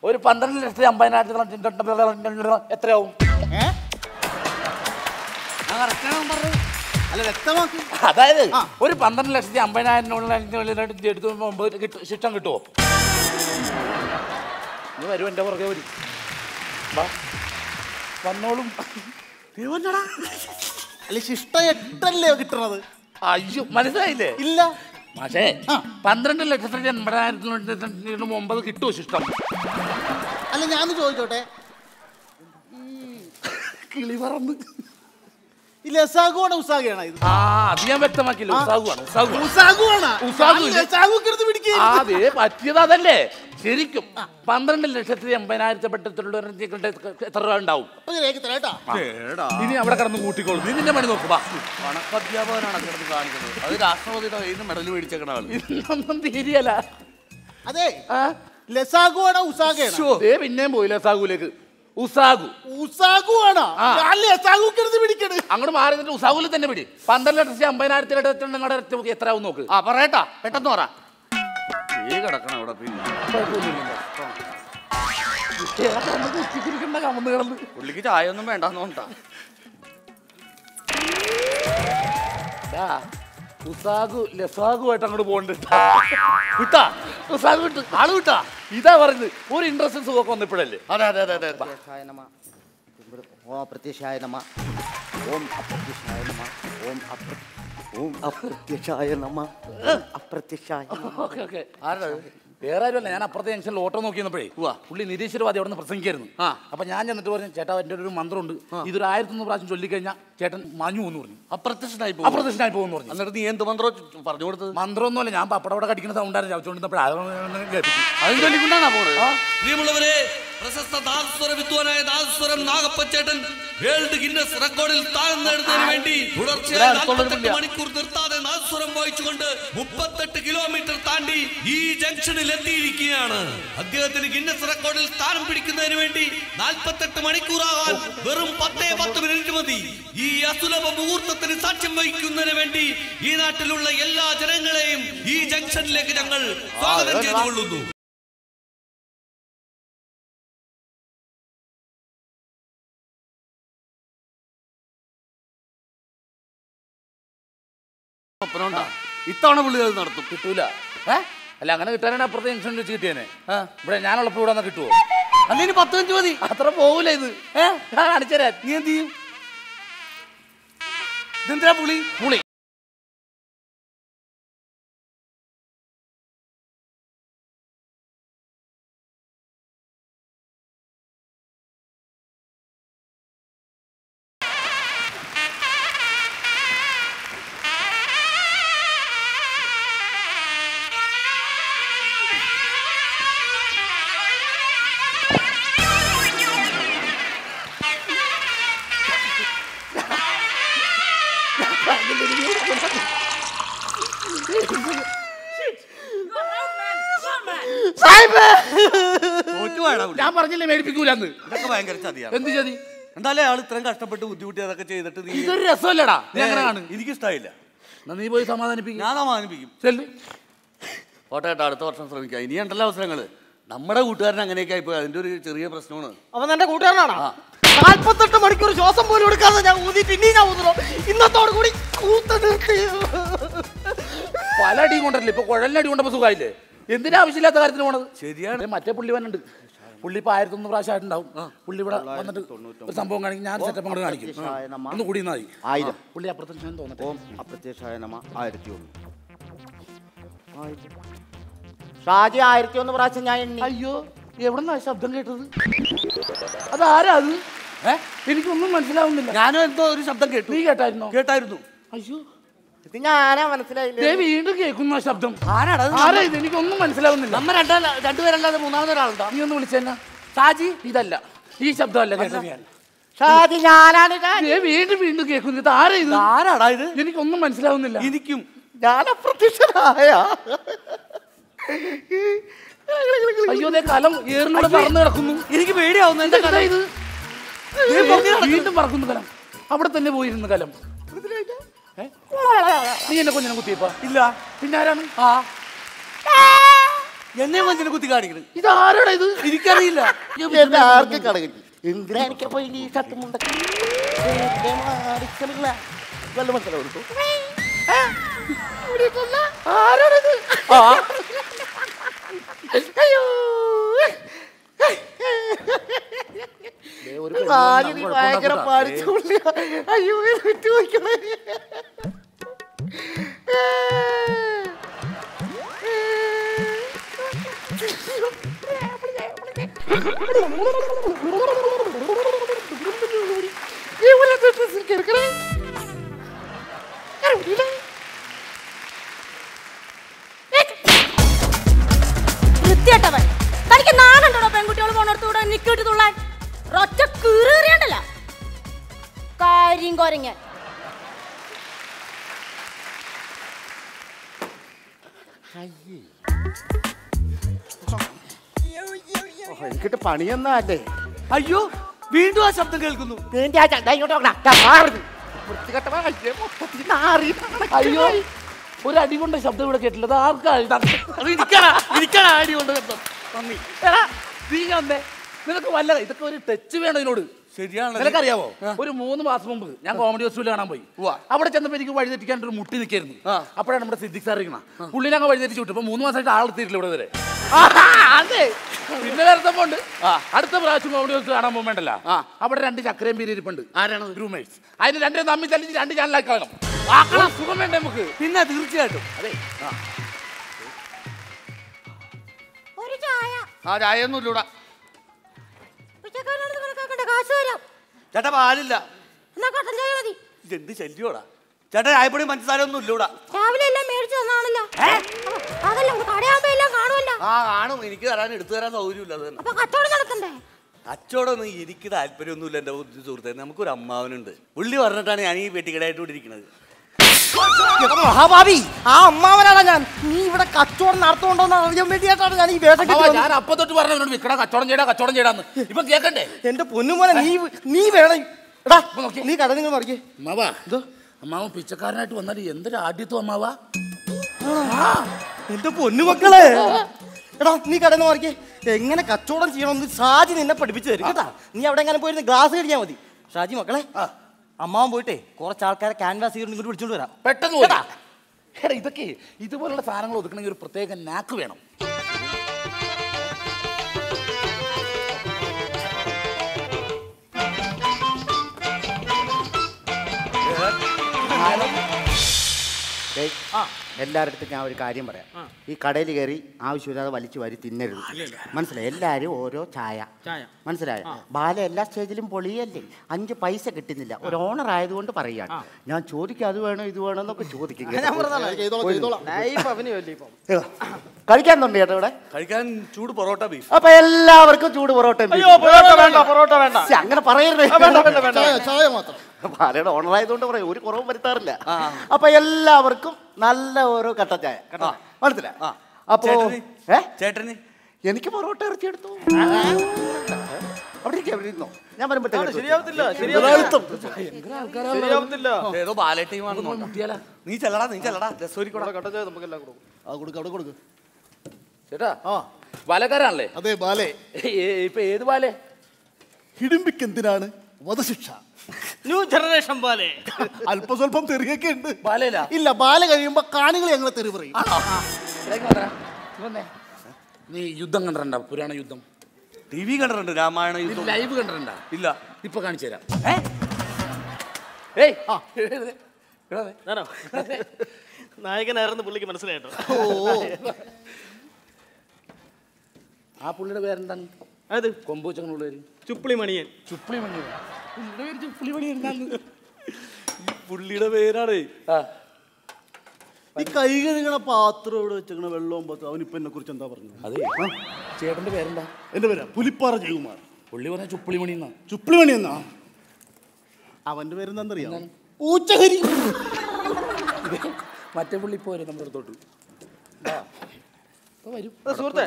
ഒരു 12,50,000 എത്രയാവും? അതായത് ഒരു 12,50,000 ശിക്ഷ കിട്ടുമോ? നീ വരും, എന്റെ പുറകെ വരും, വന്നോളും. അല്ല, ശിഷ്ട 8 അല്ലേ കിട്ടണത്? അയ്യോ മനസ്സിലായില്ലേ? ഇല്ല പക്ഷേ 12 ലക്ഷത്തിന്റെ 8,999 കിട്ടുമോ ശിഷ്ടം? അല്ല ഞാൻ ചോദിച്ചോട്ടെ, കിളി പറന്ന് അതല്ലേ ശരിക്കും 12,80,000 എത്ര രൂപ ഉണ്ടാവും? ഇനി അവിടെ കിടന്ന് കൂട്ടിക്കോളൂ, നീ നിന്റെ പണി നോക്കുക. കണക്കധ്യാപകനാണ് കിടന്ന് കാണിക്കുന്നത്. അത് രാഷ്ട്രപതിയുടെ മെഡൽ മേടിച്ചേക്കണ തീരിയല്ല. അതെ പിന്നെയും പോയി ലസാഗുലേക്ക്. അങ്ങോട്ട് മാറി ഉസാഗുവിൽ തന്നെ പിടി. 12,50,000 എത്ര ആവും നോക്ക്. ആ പറയട്ടാ, പെട്ടെന്ന് പറ. പുള്ളിക്ക് ചായ ഒന്നും വേണ്ടെന്ന് തോന്നാ. അങ്ങോട്ട് പോകണ്ട വിട്ടാ, ഉസാഗു വിട്ടു, ആള് വിട്ടാ. ഇതാ പറഞ്ഞത് ഒരു ഇൻട്രസ്റ്റൻസ് ഒക്കെ വന്നപ്പോഴല്ലേ. അതെ അതെ അതെ അതെ. വേറെ ആരുമല്ല, ഞാൻ അപ്പുറത്തെ ജംഗ്ഷനിൽ ഓട്ടോ നോക്കിയപ്പോഴേ പുള്ളി നിരീശ്വരവാദി അവിടെ നിന്ന് പ്രസംഗിക്കായിരുന്നു. അപ്പൊ ഞാൻ ചെന്നിട്ട് പറഞ്ഞു, ചേട്ടാ എൻ്റെ ഒരു മന്ത്രമുണ്ട്, ഇതൊരു 1,001 പ്രാവശ്യം ചൊല്ലിക്കഴിഞ്ഞാൽ ചേട്ടൻ മാഞ്ഞു എന്ന് പറഞ്ഞു. അപ്രത്യക്ഷനായി പോകും പറഞ്ഞു. എന്നിട്ട് നീ എന്ത് മന്ത്രോ പറഞ്ഞു കൊടുത്തത്? മന്ത്രമൊന്നുമല്ല, ഞാൻ പപ്പടവിടെ കടിക്കുന്ന സൗണ്ടായിരുന്നു ചവച്ചുകൊണ്ടിരുന്നപ്പോഴാണ്. വേൾഡ് ഗിന്നസ് റെക്കോർഡിൽ താഴം നേടുന്നതിന് വേണ്ടി തുടർച്ചയായി മണിക്കൂർ നിർത്താതെ നാദസ്വരം വായിച്ചുകൊണ്ട് 38 കിലോമീറ്റർ താണ്ടി ഈ ജംഗ്ഷനിൽ എത്തിയിരിക്കുകയാണ്. അദ്ദേഹത്തിന് ഗിന്നസ് റെക്കോർഡിൽ സ്ഥാനം പിടിക്കുന്നതിന് വേണ്ടി 48 മണിക്കൂറാകാൻ വെറും 10 മിനിറ്റ് മതി. ഈ അസുലഭ മുഹൂർത്തത്തിന് സാക്ഷ്യം വഹിക്കുന്നതിന് വേണ്ടി ഈ നാട്ടിലുള്ള എല്ലാ ജനങ്ങളെയും ഈ ജംഗ്ഷനിലേക്ക് ഞങ്ങൾ സ്വാഗതം ചെയ്തുകൊള്ളുന്നു. ഇത്തവണ പുള്ളി അത് നടത്തും. കിട്ടൂല. അല്ല അങ്ങനെ കിട്ടാനാണ് അപ്പുറത്തെ ജംഗ്ഷൻ വെച്ച് കിട്ടിയേനെ. ഇവിടെ ഞാനുള്ളപ്പോൾ ഇവിടെ കിട്ടുമോ? അല്ലെ 10-5 മതി, അത്ര പോകൂല ഇത്. കാണിച്ചരാ, നീ എന്ത് ചെയ്യും? ഇതെന്താ പുളി പുളി? ഞാൻ പറഞ്ഞില്ലേ മേടിപ്പിക്കൂല. ഇതൊക്കെ ഭയങ്കര ചതിയാണ്. എന്ത് ചതി? എന്തായാലും അയാൾ ഇത്രയും കഷ്ടപ്പെട്ട് ബുദ്ധിമുട്ടി അതൊക്കെ ചെയ്തിട്ട് ഇതൊരു രസമല്ലടാ. എനിക്ക് ഇഷ്ടമായില്ല. നീ പോയി സമാധാനിപ്പിക്കും. ഞാൻ സമാധാനിപ്പിക്കും. ഓട്ടെ കേട്ടോ, അടുത്ത വർഷം ശ്രമിക്കാം. ഇനി ഉണ്ടല്ലോ അവസരങ്ങൾ. നമ്മുടെ കൂട്ടുകാരൻ അങ്ങനെയൊക്കെ ആയിപ്പോയി, അതിന്റെ ഒരു ചെറിയ പ്രശ്നമാണ്. അവൻ എന്റെ കൂട്ടുകാരനാണ്. 48 മണിക്കൂർ ശ്വാസം പോലും എടുക്കാതെ ഞാൻ ഊതിട്ട് ഇനി ഞാൻ ഊതുന്നു. ഇന്നത്തോടു കൂടി പല അടിയും കൊണ്ടല്ലേ. ഇപ്പൊ കുഴലടി കൊണ്ടപ്പോ സുഖമായില്ലേ? എന്തിനാവശ്യമില്ലാത്ത കാര്യത്തിന് പോണത് ശരിയാണ്. മറ്റേ പുള്ളി വന്നുണ്ട്, പുള്ളി ഇപ്പൊ 1,001 പ്രാവശ്യമായിട്ടുണ്ടാവും. പുള്ളി ഇവിടെ വന്നിട്ട് ഒരു സംഭവം കാണിക്കും. ഞാൻ സെറ്റപ്പ് അങ്ങോട്ട് കാണിക്കും. ഒന്ന് കൂടി നായി 1000 പുള്ളി അപ്രത്യക്ഷ തോന്നട്ടെ. അപ്രത്യക്ഷായ നമ 1,001 ഷാജി 1,001 പ്രാവശ്യം ഞാൻ എണ്ണി. അയ്യോ എവിടെന്നാ ശബ്ദം കേട്ടത്? അതാരാ അത്? എനിക്കൊന്നും മനസ്സിലാവുന്നില്ല. ഞാനും എന്തോ ഒരു ശബ്ദം കേട്ടു. നീ കേട്ടായിരുന്നോ? കേട്ടായിരുന്നു. അയ്യോ ഞാനാ മനസ്സിലായില്ലേ? വീണ്ടും കേൾക്കുന്ന ശബ്ദം. ആരാ ഇത്? എനിക്കൊന്നും മനസ്സിലാവുന്നില്ല. നമ്മ രണ്ടുപേരല്ലാതെ മൂന്നാമതൊരാളുണ്ടോ? നീ ഒന്ന് വിളിച്ചെന്നാ ഷാജി. ഇതല്ല, ഈ ശബ്ദമല്ല കേട്ടത്. ഷാജി ഞാനാണ്. വീണ്ടും വീണ്ടും കേൾക്കുന്നു. ഇത് ആരാ? ഇത് ആരാടാ ഇത്? എനിക്കൊന്നും മനസ്സിലാവുന്നില്ല. എനിക്കും. ഞാൻ അപ്രത്യക്ഷനായ അയ്യോ കലം ഏറിനോട് പറന്ന് കിടക്കുന്നു. എനിക്ക് പേടിയാവുന്നു. എന്താ കല ഇത്? വീണ്ടും പറക്കുന്നു കലം. അവിടെ തന്നെ പോയിരുന്നു കലം. നീ എന്നെ കൊഞ്ഞിനെ കുത്തിയപ്പോ? ഇല്ല. പിന്നെ ആരാണ്? ആ എന്നെ കൊഞ്ഞിനെ കുത്തി കാണിക്കണ്. ഇത് ആരോടാ ഇത്? എനിക്കറിയില്ല. ഭയങ്കര പാടിച്ചു. അയ്യോ വിറ്റുപോയിക്കളെ. എനിക്കിട്ട് പണിയെന്നല്ലേ? അയ്യോ, വീണ്ടും ആ ശബ്ദം കേൾക്കുന്നു. അയ്യോ, ഒരു അടി കൊണ്ട് ശബ്ദം ഇവിടെ കേട്ടില്ല. നിനക്ക് വല്ല ഇതൊക്കെ ഒരു ടച്ച് വേണം ഇതിനോട്. ശരിയാണ്. നിനക്കറിയാവോ, ഒരു 3 മാസം മുമ്പ് ഞാൻ കോമഡി ഹോസ്റ്റലിൽ കാണാൻ പോയി. അവിടെ ചെന്നപ്പോൾ എനിക്ക് വഴിതെറ്റിക്കാൻ ഒരു മുട്ടി നിൽക്കായിരുന്നു. അപ്പോഴാണ് നമ്മുടെ സിദ്ദിഖ് സാർ ഇരിക്കണം. പുള്ളിനൊക്കെ വഴിതെറ്റിച്ച് വിട്ടു. ഇപ്പം 3 മാസമായിട്ട് ആളെത്തിയിട്ടില്ല ഇവിടെ വരെ. അതെ, പിന്നെ വരുത്തപ്പോണ്ട്. അടുത്ത പ്രാവശ്യം കോമഡി ഹോസ്റ്റൽ കാണാൻ പോകുമ്പോണ്ടല്ല, അവിടെ 2 ചക്രയും പേര് ഇരിപ്പുണ്ട്. ആരാണ്? റൂംമേറ്റ്സ്. അതിന് 2 തമ്മിൽ തല്ലിച്ച് 2 ചാനലാക്കി കാണണം. സുഖം വേണ്ടേ നമുക്ക്? പിന്നെ തീർച്ചയായിട്ടും. അതെ, ആ ചായ ഒന്നും ഇല്ലൂടാ. ചേട്ടാ പാലില്ല. എന്ത് ശല്യോടാ ചേട്ടാ, ചായപ്പൊടി പഞ്ചസാര ഒന്നും ഇല്ലൂടാ. ആ കാണും, എനിക്ക് തരാൻ എടുത്തു തരാൻ സൗകര്യമില്ല. കച്ചവടമൊന്നും എനിക്ക് താല്പര്യമൊന്നുമില്ല. എന്റെ സുഹൃത്തെ, നമുക്കൊരു അമ്മാവനുണ്ട്. പുള്ളി പറഞ്ഞിട്ടാണ് ഞാൻ ഈ വെട്ടിക്കടായിട്ട് ഇരിക്കുന്നത്. മഹാഭാവി, ആ അമ്മാവനാണ് ഞാൻ. നീ ഇവിടെ കച്ചവടം നടത്തുന്നുണ്ടോന്ന് അറിയാൻ വേണ്ടിയിട്ടാണ് ഞാൻ ഈ വേഷം. ഞാൻ അപ്പൊ തൊട്ട് പറഞ്ഞു വിക്കട കച്ചവടം ചെയ്യടാ, കച്ചവടം ചെയ്യടാന്ന്. ഇപ്പൊ കേക്കണ്ടേ? എന്റെ പൊന്നുമോനെ, നീ വേണം. എടാ നീ കട നിങ്ങൾ മറിക്കേ. അമ്മാവ എന്തോ അമ്മാവ പിച്ചക്കാരനായിട്ട് വന്നാൽ എന്തൊരു ആദ്യത്വം അമ്മാവ. എന്റെ പൊന്നുമക്കളെ, എടാ നീ കടന്ന് മറിക്കേ. എങ്ങനെ കച്ചവടം ചെയ്യണമെന്ന് ഷാജി നിന്നെ പഠിപ്പിച്ചു തരും കേട്ടാ. നീ അവിടെ എങ്ങനെ പോയിരുന്ന ഗ്ലാസ് കഴിക്കാൻ മതി. ഷാജി മക്കളെ, അമ്മാവൻ പോയിട്ടേ കുറച്ച് ആൾക്കാരെ ക്യാൻവാസ് ഇങ്ങോട്ട് വിളിച്ചോണ്ട് വരാം പെട്ടെന്ന്. എടാ ഇതൊക്കെ ഇതുപോലുള്ള സാധനങ്ങൾ ഒതുക്കണമെങ്കിൽ ഒരു പ്രത്യേക നാക്ക് വേണം. എല്ലാവരുടെ അടുത്തും ഞാൻ ഒരു കാര്യം പറയാം. ഈ കടയിൽ കയറി ആവശ്യമില്ലാതെ വലിച്ചു വാരി തിന്നരുത്, മനസ്സിലായി? എല്ലാവരും ഓരോ ചായ, മനസ്സിലായോ? ബാല എല്ലാ സ്റ്റേജിലും പൊളിയല്ലേ. 5 പൈസ കിട്ടുന്നില്ല. ഒരു ഓണർ ആയതുകൊണ്ട് പറയുകയാണ്. ഞാൻ ചോദിക്കും അത് വേണോ ഇത് വേണോ എന്നൊക്കെ ചോദിക്കും. കഴിക്കാൻ തൊണ്ട് ചേട്ടാ ഇവിടെ കഴിക്കാൻ ചൂട് പൊറോട്ട ബീഫ്. അപ്പൊ എല്ലാവർക്കും ചൂട് പൊറോട്ട. അങ്ങനെ പറയരുത്, ഭാര്യയുടെ ഓണറായതുകൊണ്ട് പറയും. ഒരു കുറവും വരുത്താറില്ല. അപ്പൊ എല്ലാവർക്കും നല്ല ഓരോ കട്ട ചായ, മനസ്സിലായോ? അപ്പൊ ചേട്ടന് എനിക്ക് പൊറോട്ട ഇറച്ചി എടുത്തു. അവിടെ എവിടെയിരുന്നോ? ഞാൻ വരുമ്പോഴത്തേക്ക് നീ ചെല്ലടാ, നീ ചെല്ലടാ. ചേട്ടാ ബാലക്കാരാണല്ലേ? അതെ ബാലേ. ഇപ്പൊ ഏത് ബാലേ? ഹിഡിമ്പിക്ക് എന്തിനാണ് വധശിക്ഷ? New generation ballet. അല്പ സ്വല്പം തെറിയൊക്കെ ഉണ്ട് ബാലയില. ഇല്ല, ബാല കഴിയുമ്പോ കാണികൾ ഞങ്ങളെ തെറി പറയും. നീ യുദ്ധം കണ്ടിട്ടുണ്ടോ? പുരാണ യുദ്ധം ടി വി കണ്ടിട്ടുണ്ട്. രാമായണ യുദ്ധം ലൈവ് കണ്ടിട്ടുണ്ടോ? ഇല്ല. ഇപ്പൊ കാണിച്ചു തരാം. നായകനായിരുന്നു പുള്ളിക്ക്, മനസ്സിലായിട്ടോ? ആ പുള്ളിയുടെ പേരെന്താണ്? അത് കൊമ്പൂച്ചങ്ങളുള്ള ചുപ്ലിമണിയൻ. ചുപ്ലിമണിയൻ പുള്ളിയുടെ പേരാണേ. ഈ കൈ കഴുകണ പാത്രം ഇവിടെ വെച്ചേക്കണ വെള്ളവും പാത്രം. അവനിപ്പ എന്നെ കുറിച്ച് എന്താ പറഞ്ഞു? അതെ, ചേട്ടന്റെ പേരെന്താ? എന്റെ പേരാ പുലിപ്പാറ ജയകുമാർ. പുള്ളി പറഞ്ഞ ചുപ്ലിമണി എന്നാ. ചുപ്ലിമണി എന്നാ അവന്റെ പേരെന്താന്നറിയാം? പൂച്ചകരി. മറ്റേ പുള്ളി പോരെ നമ്മുടെ അടുത്തോട്ട് വരും. സുഹൃത്തെ,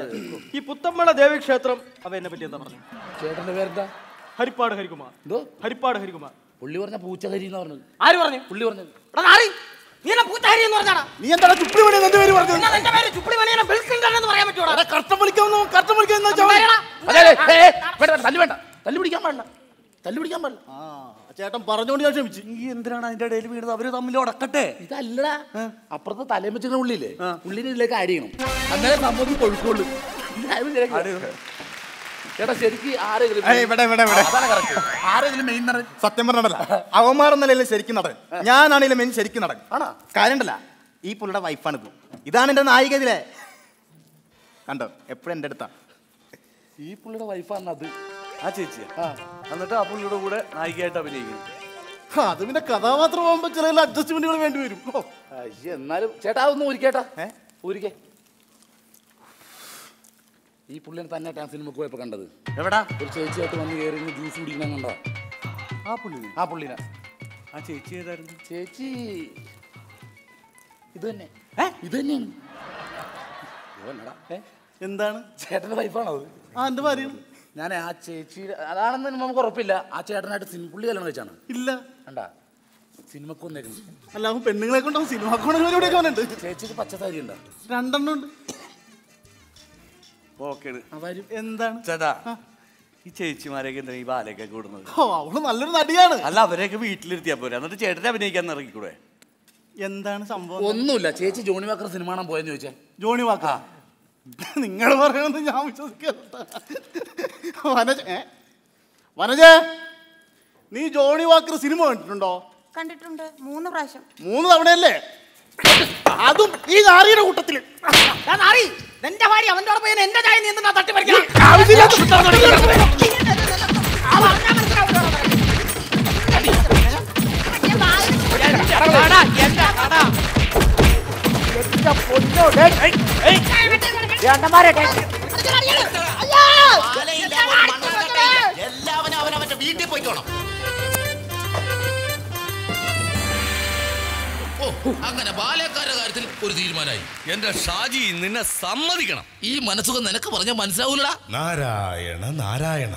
ഈ പുത്തമ്പള ദേവീക്ഷേത്രം അവ എന്നെ പറ്റി എന്താ പറഞ്ഞു? ചേട്ടന്റെ പേരെന്താ? ഹരിപ്പാട് ഹരികുമാർ. എന്തോ? ഹരിപ്പാട് ഹരികുമാർ. പുള്ളി പറഞ്ഞ പൂച്ചകരി എന്ന് പറഞ്ഞത് ആര് പറഞ്ഞു? പുള്ളി പറഞ്ഞത്. ചേട്ടൻ പറഞ്ഞോണ്ട് ഞാൻ ക്ഷമിച്ചു. ഈ എന്തിനാണ് അതിന്റെ ഇടയിൽ വീണത്? അവര് തമ്മിൽ ഉടക്കട്ടെ. ഇതല്ല, അപ്പുറത്തെ തലേമച്ചിന്റെ ഉള്ളില്ലേ, ഉള്ളിന് ഇതിലേക്ക് ആഡ് ചെയ്യണം. അന്നേരം നമുക്ക് കൊഴുക്കുള്ളൂ. ചേട്ടാ ശരിക്കും സത്യം പറഞ്ഞല്ല, അവന്മാരെന്നല്ലേ ശരിക്കും നടൻ? ഞാനാണെങ്കിലും ശരിക്കും നടൻ. ആണോ? കാര്യണ്ടല്ല, ഈ പുള്ളിയുടെ വൈഫാണിത്. ഇതാണ് എൻ്റെ നായിക ഇതിലെ കണ്ടോ, എപ്പോഴും എൻ്റെ അടുത്താണ്. ഈ പുള്ളിയുടെ വൈഫാണ് അത്, ആ ചേച്ചി. ആ, എന്നിട്ട് ആ പുള്ളിയുടെ കൂടെ നായികയായിട്ട് അഭിനയിക്കുന്നു. അത് പിന്നെ കഥാപാത്രം ആകുമ്പോൾ ചില അഡ്ജസ്റ്റ്മെന്റുകൾ വേണ്ടി വരും. എന്നാലും ചേട്ടാ ഒന്ന് ഒരിക്കേട്ടാ, ഒരിക്കേ ഈ പുള്ളിനെ തന്നെ ആ സിനിമക്ക് പോയപ്പോൾ കണ്ടത് എവിടാ, ഒരു ചേച്ചിയായിട്ട് വന്ന് കയറി ജ്യൂസ് കുടിക്കണം കണ്ടോ ആ പുള്ളി, ആ പുള്ളിനെ. ആ ചേച്ചി ഏതായിരുന്നു? ചേച്ചി ഇത് തന്നെ, ഇത് തന്നെയാണ്. എന്താണ് ചേട്ടൻ്റെ വൈഫാണോ അത്? ആ, എന്ത് പറയും ഞാൻ ആ ചേച്ചി അതാണെന്ന് നമുക്ക് ഉറപ്പില്ല. ആ ചേട്ടനായിട്ട് സിനിമപ്പുള്ളി കല്യാണം കഴിച്ചാണ്. ഇല്ല കണ്ടാ സിനിമക്ക് വന്നേക്കുന്നു. അല്ല, അവൻ പെണ്ണുങ്ങളെ കൊണ്ടാവും സിനിമക്ക്. ചേച്ചിക്ക് പച്ചസാരി ഉണ്ടോ? രണ്ടെണ്ണം ഉണ്ട്. ഓക്കെ, എന്താണ് ചേട്ടാ ഈ ചേച്ചിമാരെയൊക്കെ എന്താ ഈ ബാലയൊക്കെ കൂടുന്നത്? ഓ, അവള് നല്ലൊരു നടിയാണ്. അല്ല, അവരെയൊക്കെ വീട്ടിലിരുത്തിയാൽ പോരാ, എന്നിട്ട് ചേട്ടനെ അഭിനയിക്കാൻ ഇറങ്ങിക്കൂടെ? എന്താണ് സംഭവം? ഒന്നുമില്ല. ചേച്ചി ജോണി വാക്കർ സിനിമ കാണാൻ പോയെന്ന് ചോദിച്ചാൽ ജോണി വാക്കർ നിങ്ങൾ പറയുന്നത് ഞാൻ വിശ്വസിക്കാത്ത. വനജ, നീ ജോണി വാക്കർ സിനിമ കണ്ടിട്ടുണ്ടോ? കണ്ടിട്ടുണ്ട്, 3 പ്രാവശ്യം. 3 തവണയല്ലേ? അതും ഈ നാരിയുടെ കൂട്ടത്തില്. നിന്റെ ഭാര്യ അവൻ്റെ കൂടെ പോയി എന്റെ ചായ നീന്താ തട്ടി പറിക്കണം. എല്ലാവരും അവനവന്റെ വീട്ടിൽ പോയിക്കോണം. അങ്ങനെ ബാലക്കാരുടെ കാര്യത്തിൽ ഒരു തീരുമാനമായി. എന്റെ ഷാജി, നിന്നെ സമ്മതിക്കണം. ഈ മനസ്സുഖം നിനക്ക് പറഞ്ഞാൽ മനസ്സിലാവൂലടാ. നാരായണ നാരായണ.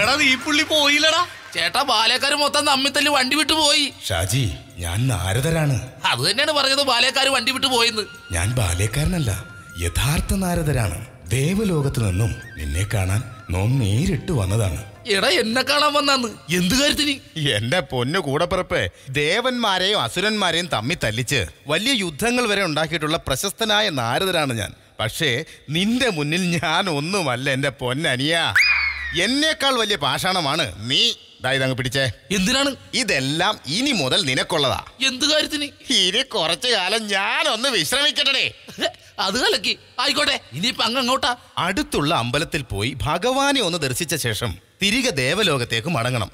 എടാ, നീ പുള്ളി പോയില്ലടാ. ചേട്ടാ, ബാലക്കാര് മൊത്തം തമ്മിത്തല്ലി വണ്ടി വിട്ടു പോയി. ഷാജി, ഞാൻ നാരദരാണ്. അത് തന്നെയാണ് പറഞ്ഞത്, ബാലക്കാര് വണ്ടി വിട്ടു പോയെന്ന്. ഞാൻ ബാലക്കാരനല്ല, യഥാർത്ഥ നാരദരാണ്. ദേവലോകത്ത് നിന്നും നിന്നെ കാണാൻ നോം നേരിട്ട് വന്നതാണ്. എടാ, എന്നെ കാണാൻ വന്നാന്ന്? എന്ത് കാര്യത്തിന്? എന്റെ പൊന്നു കൂടപ്പിറപ്പേ, ദേവന്മാരെയും അസുരന്മാരെയും തമ്മിൽ തല്ലിച്ച് വലിയ യുദ്ധങ്ങൾ വരെ ഉണ്ടാക്കിയിട്ടുള്ള പ്രശസ്തനായ നാരദരാണ് ഞാൻ. പക്ഷേ നിന്റെ മുന്നിൽ ഞാൻ ഒന്നുമല്ല എന്റെ പൊന്നനിയാ. എന്നേക്കാൾ വലിയ പാഷാണമാണ് നീ. ഇതായതങ്ങ് പിടിച്ചേ. എന്തിനാണ്? ഇതെല്ലാം ഇനി മുതൽ നിനക്കുള്ളതാ. എന്ത് കാര്യത്തിന്? ഇനി കുറച്ചു കാലം ഞാനൊന്ന് വിശ്രമിക്കട്ടെ. അത് കലക്കി ആയിക്കോട്ടെ. ഇനിയിപ്പോ അങ്ങോട്ടാ? അടുത്തുള്ള അമ്പലത്തിൽ പോയി ഭഗവാനെ ഒന്ന് ദർശിച്ച ശേഷം തിരികെ ദേവലോകത്തേക്ക് മടങ്ങണം.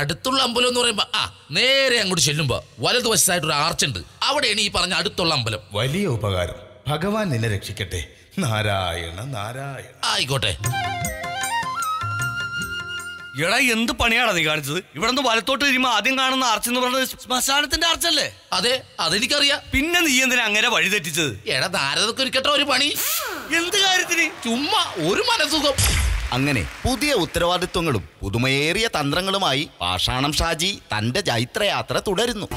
അടുത്തുള്ള അമ്പലം എന്ന് പറയുമ്പോ ആ നേരെ അങ്ങോട്ട് ചെല്ലുമ്പോ വലതുവശത്തായിട്ടൊരു ആർച്ചുണ്ട്, അവിടെയാണ് ഈ പറഞ്ഞ അടുത്തുള്ള അമ്പലം. വലിയ ഉപകാരം. ഭഗവാൻ നിന്നെ രക്ഷിക്കട്ടെ. നാരായണ നാരായണ. ആയിക്കോട്ടെ. എടാ, എന്ത് പണിയാണ് നീ കാണിച്ചത്? ഇവിടെ നിന്ന് വലത്തോട്ട് വരുമ്പോ ആദ്യം കാണുന്ന ആർച്ച് എന്ന് പറഞ്ഞത് ശ്മശാനത്തിന്റെ ആർച്ചല്ലേ? അതെ, അതെനിക്കറിയാം. പിന്നെ നീ എന്തിനാ അങ്ങനെ വഴി തെറ്റിച്ചത്? എടാ, നാരദക്ക് ഒരുക്കട്ട ഒരു പണി. എന്ത് കാര്യത്തിന്? ചുമ്മാ ഒരു മനസുഖം. അങ്ങനെ പുതിയ ഉത്തരവാദിത്വങ്ങളും പുതുമയേറിയ തന്ത്രങ്ങളുമായി പാഷാണം ഷാജി തന്റെ ജൈത്രയാത്ര തുടരുന്നു.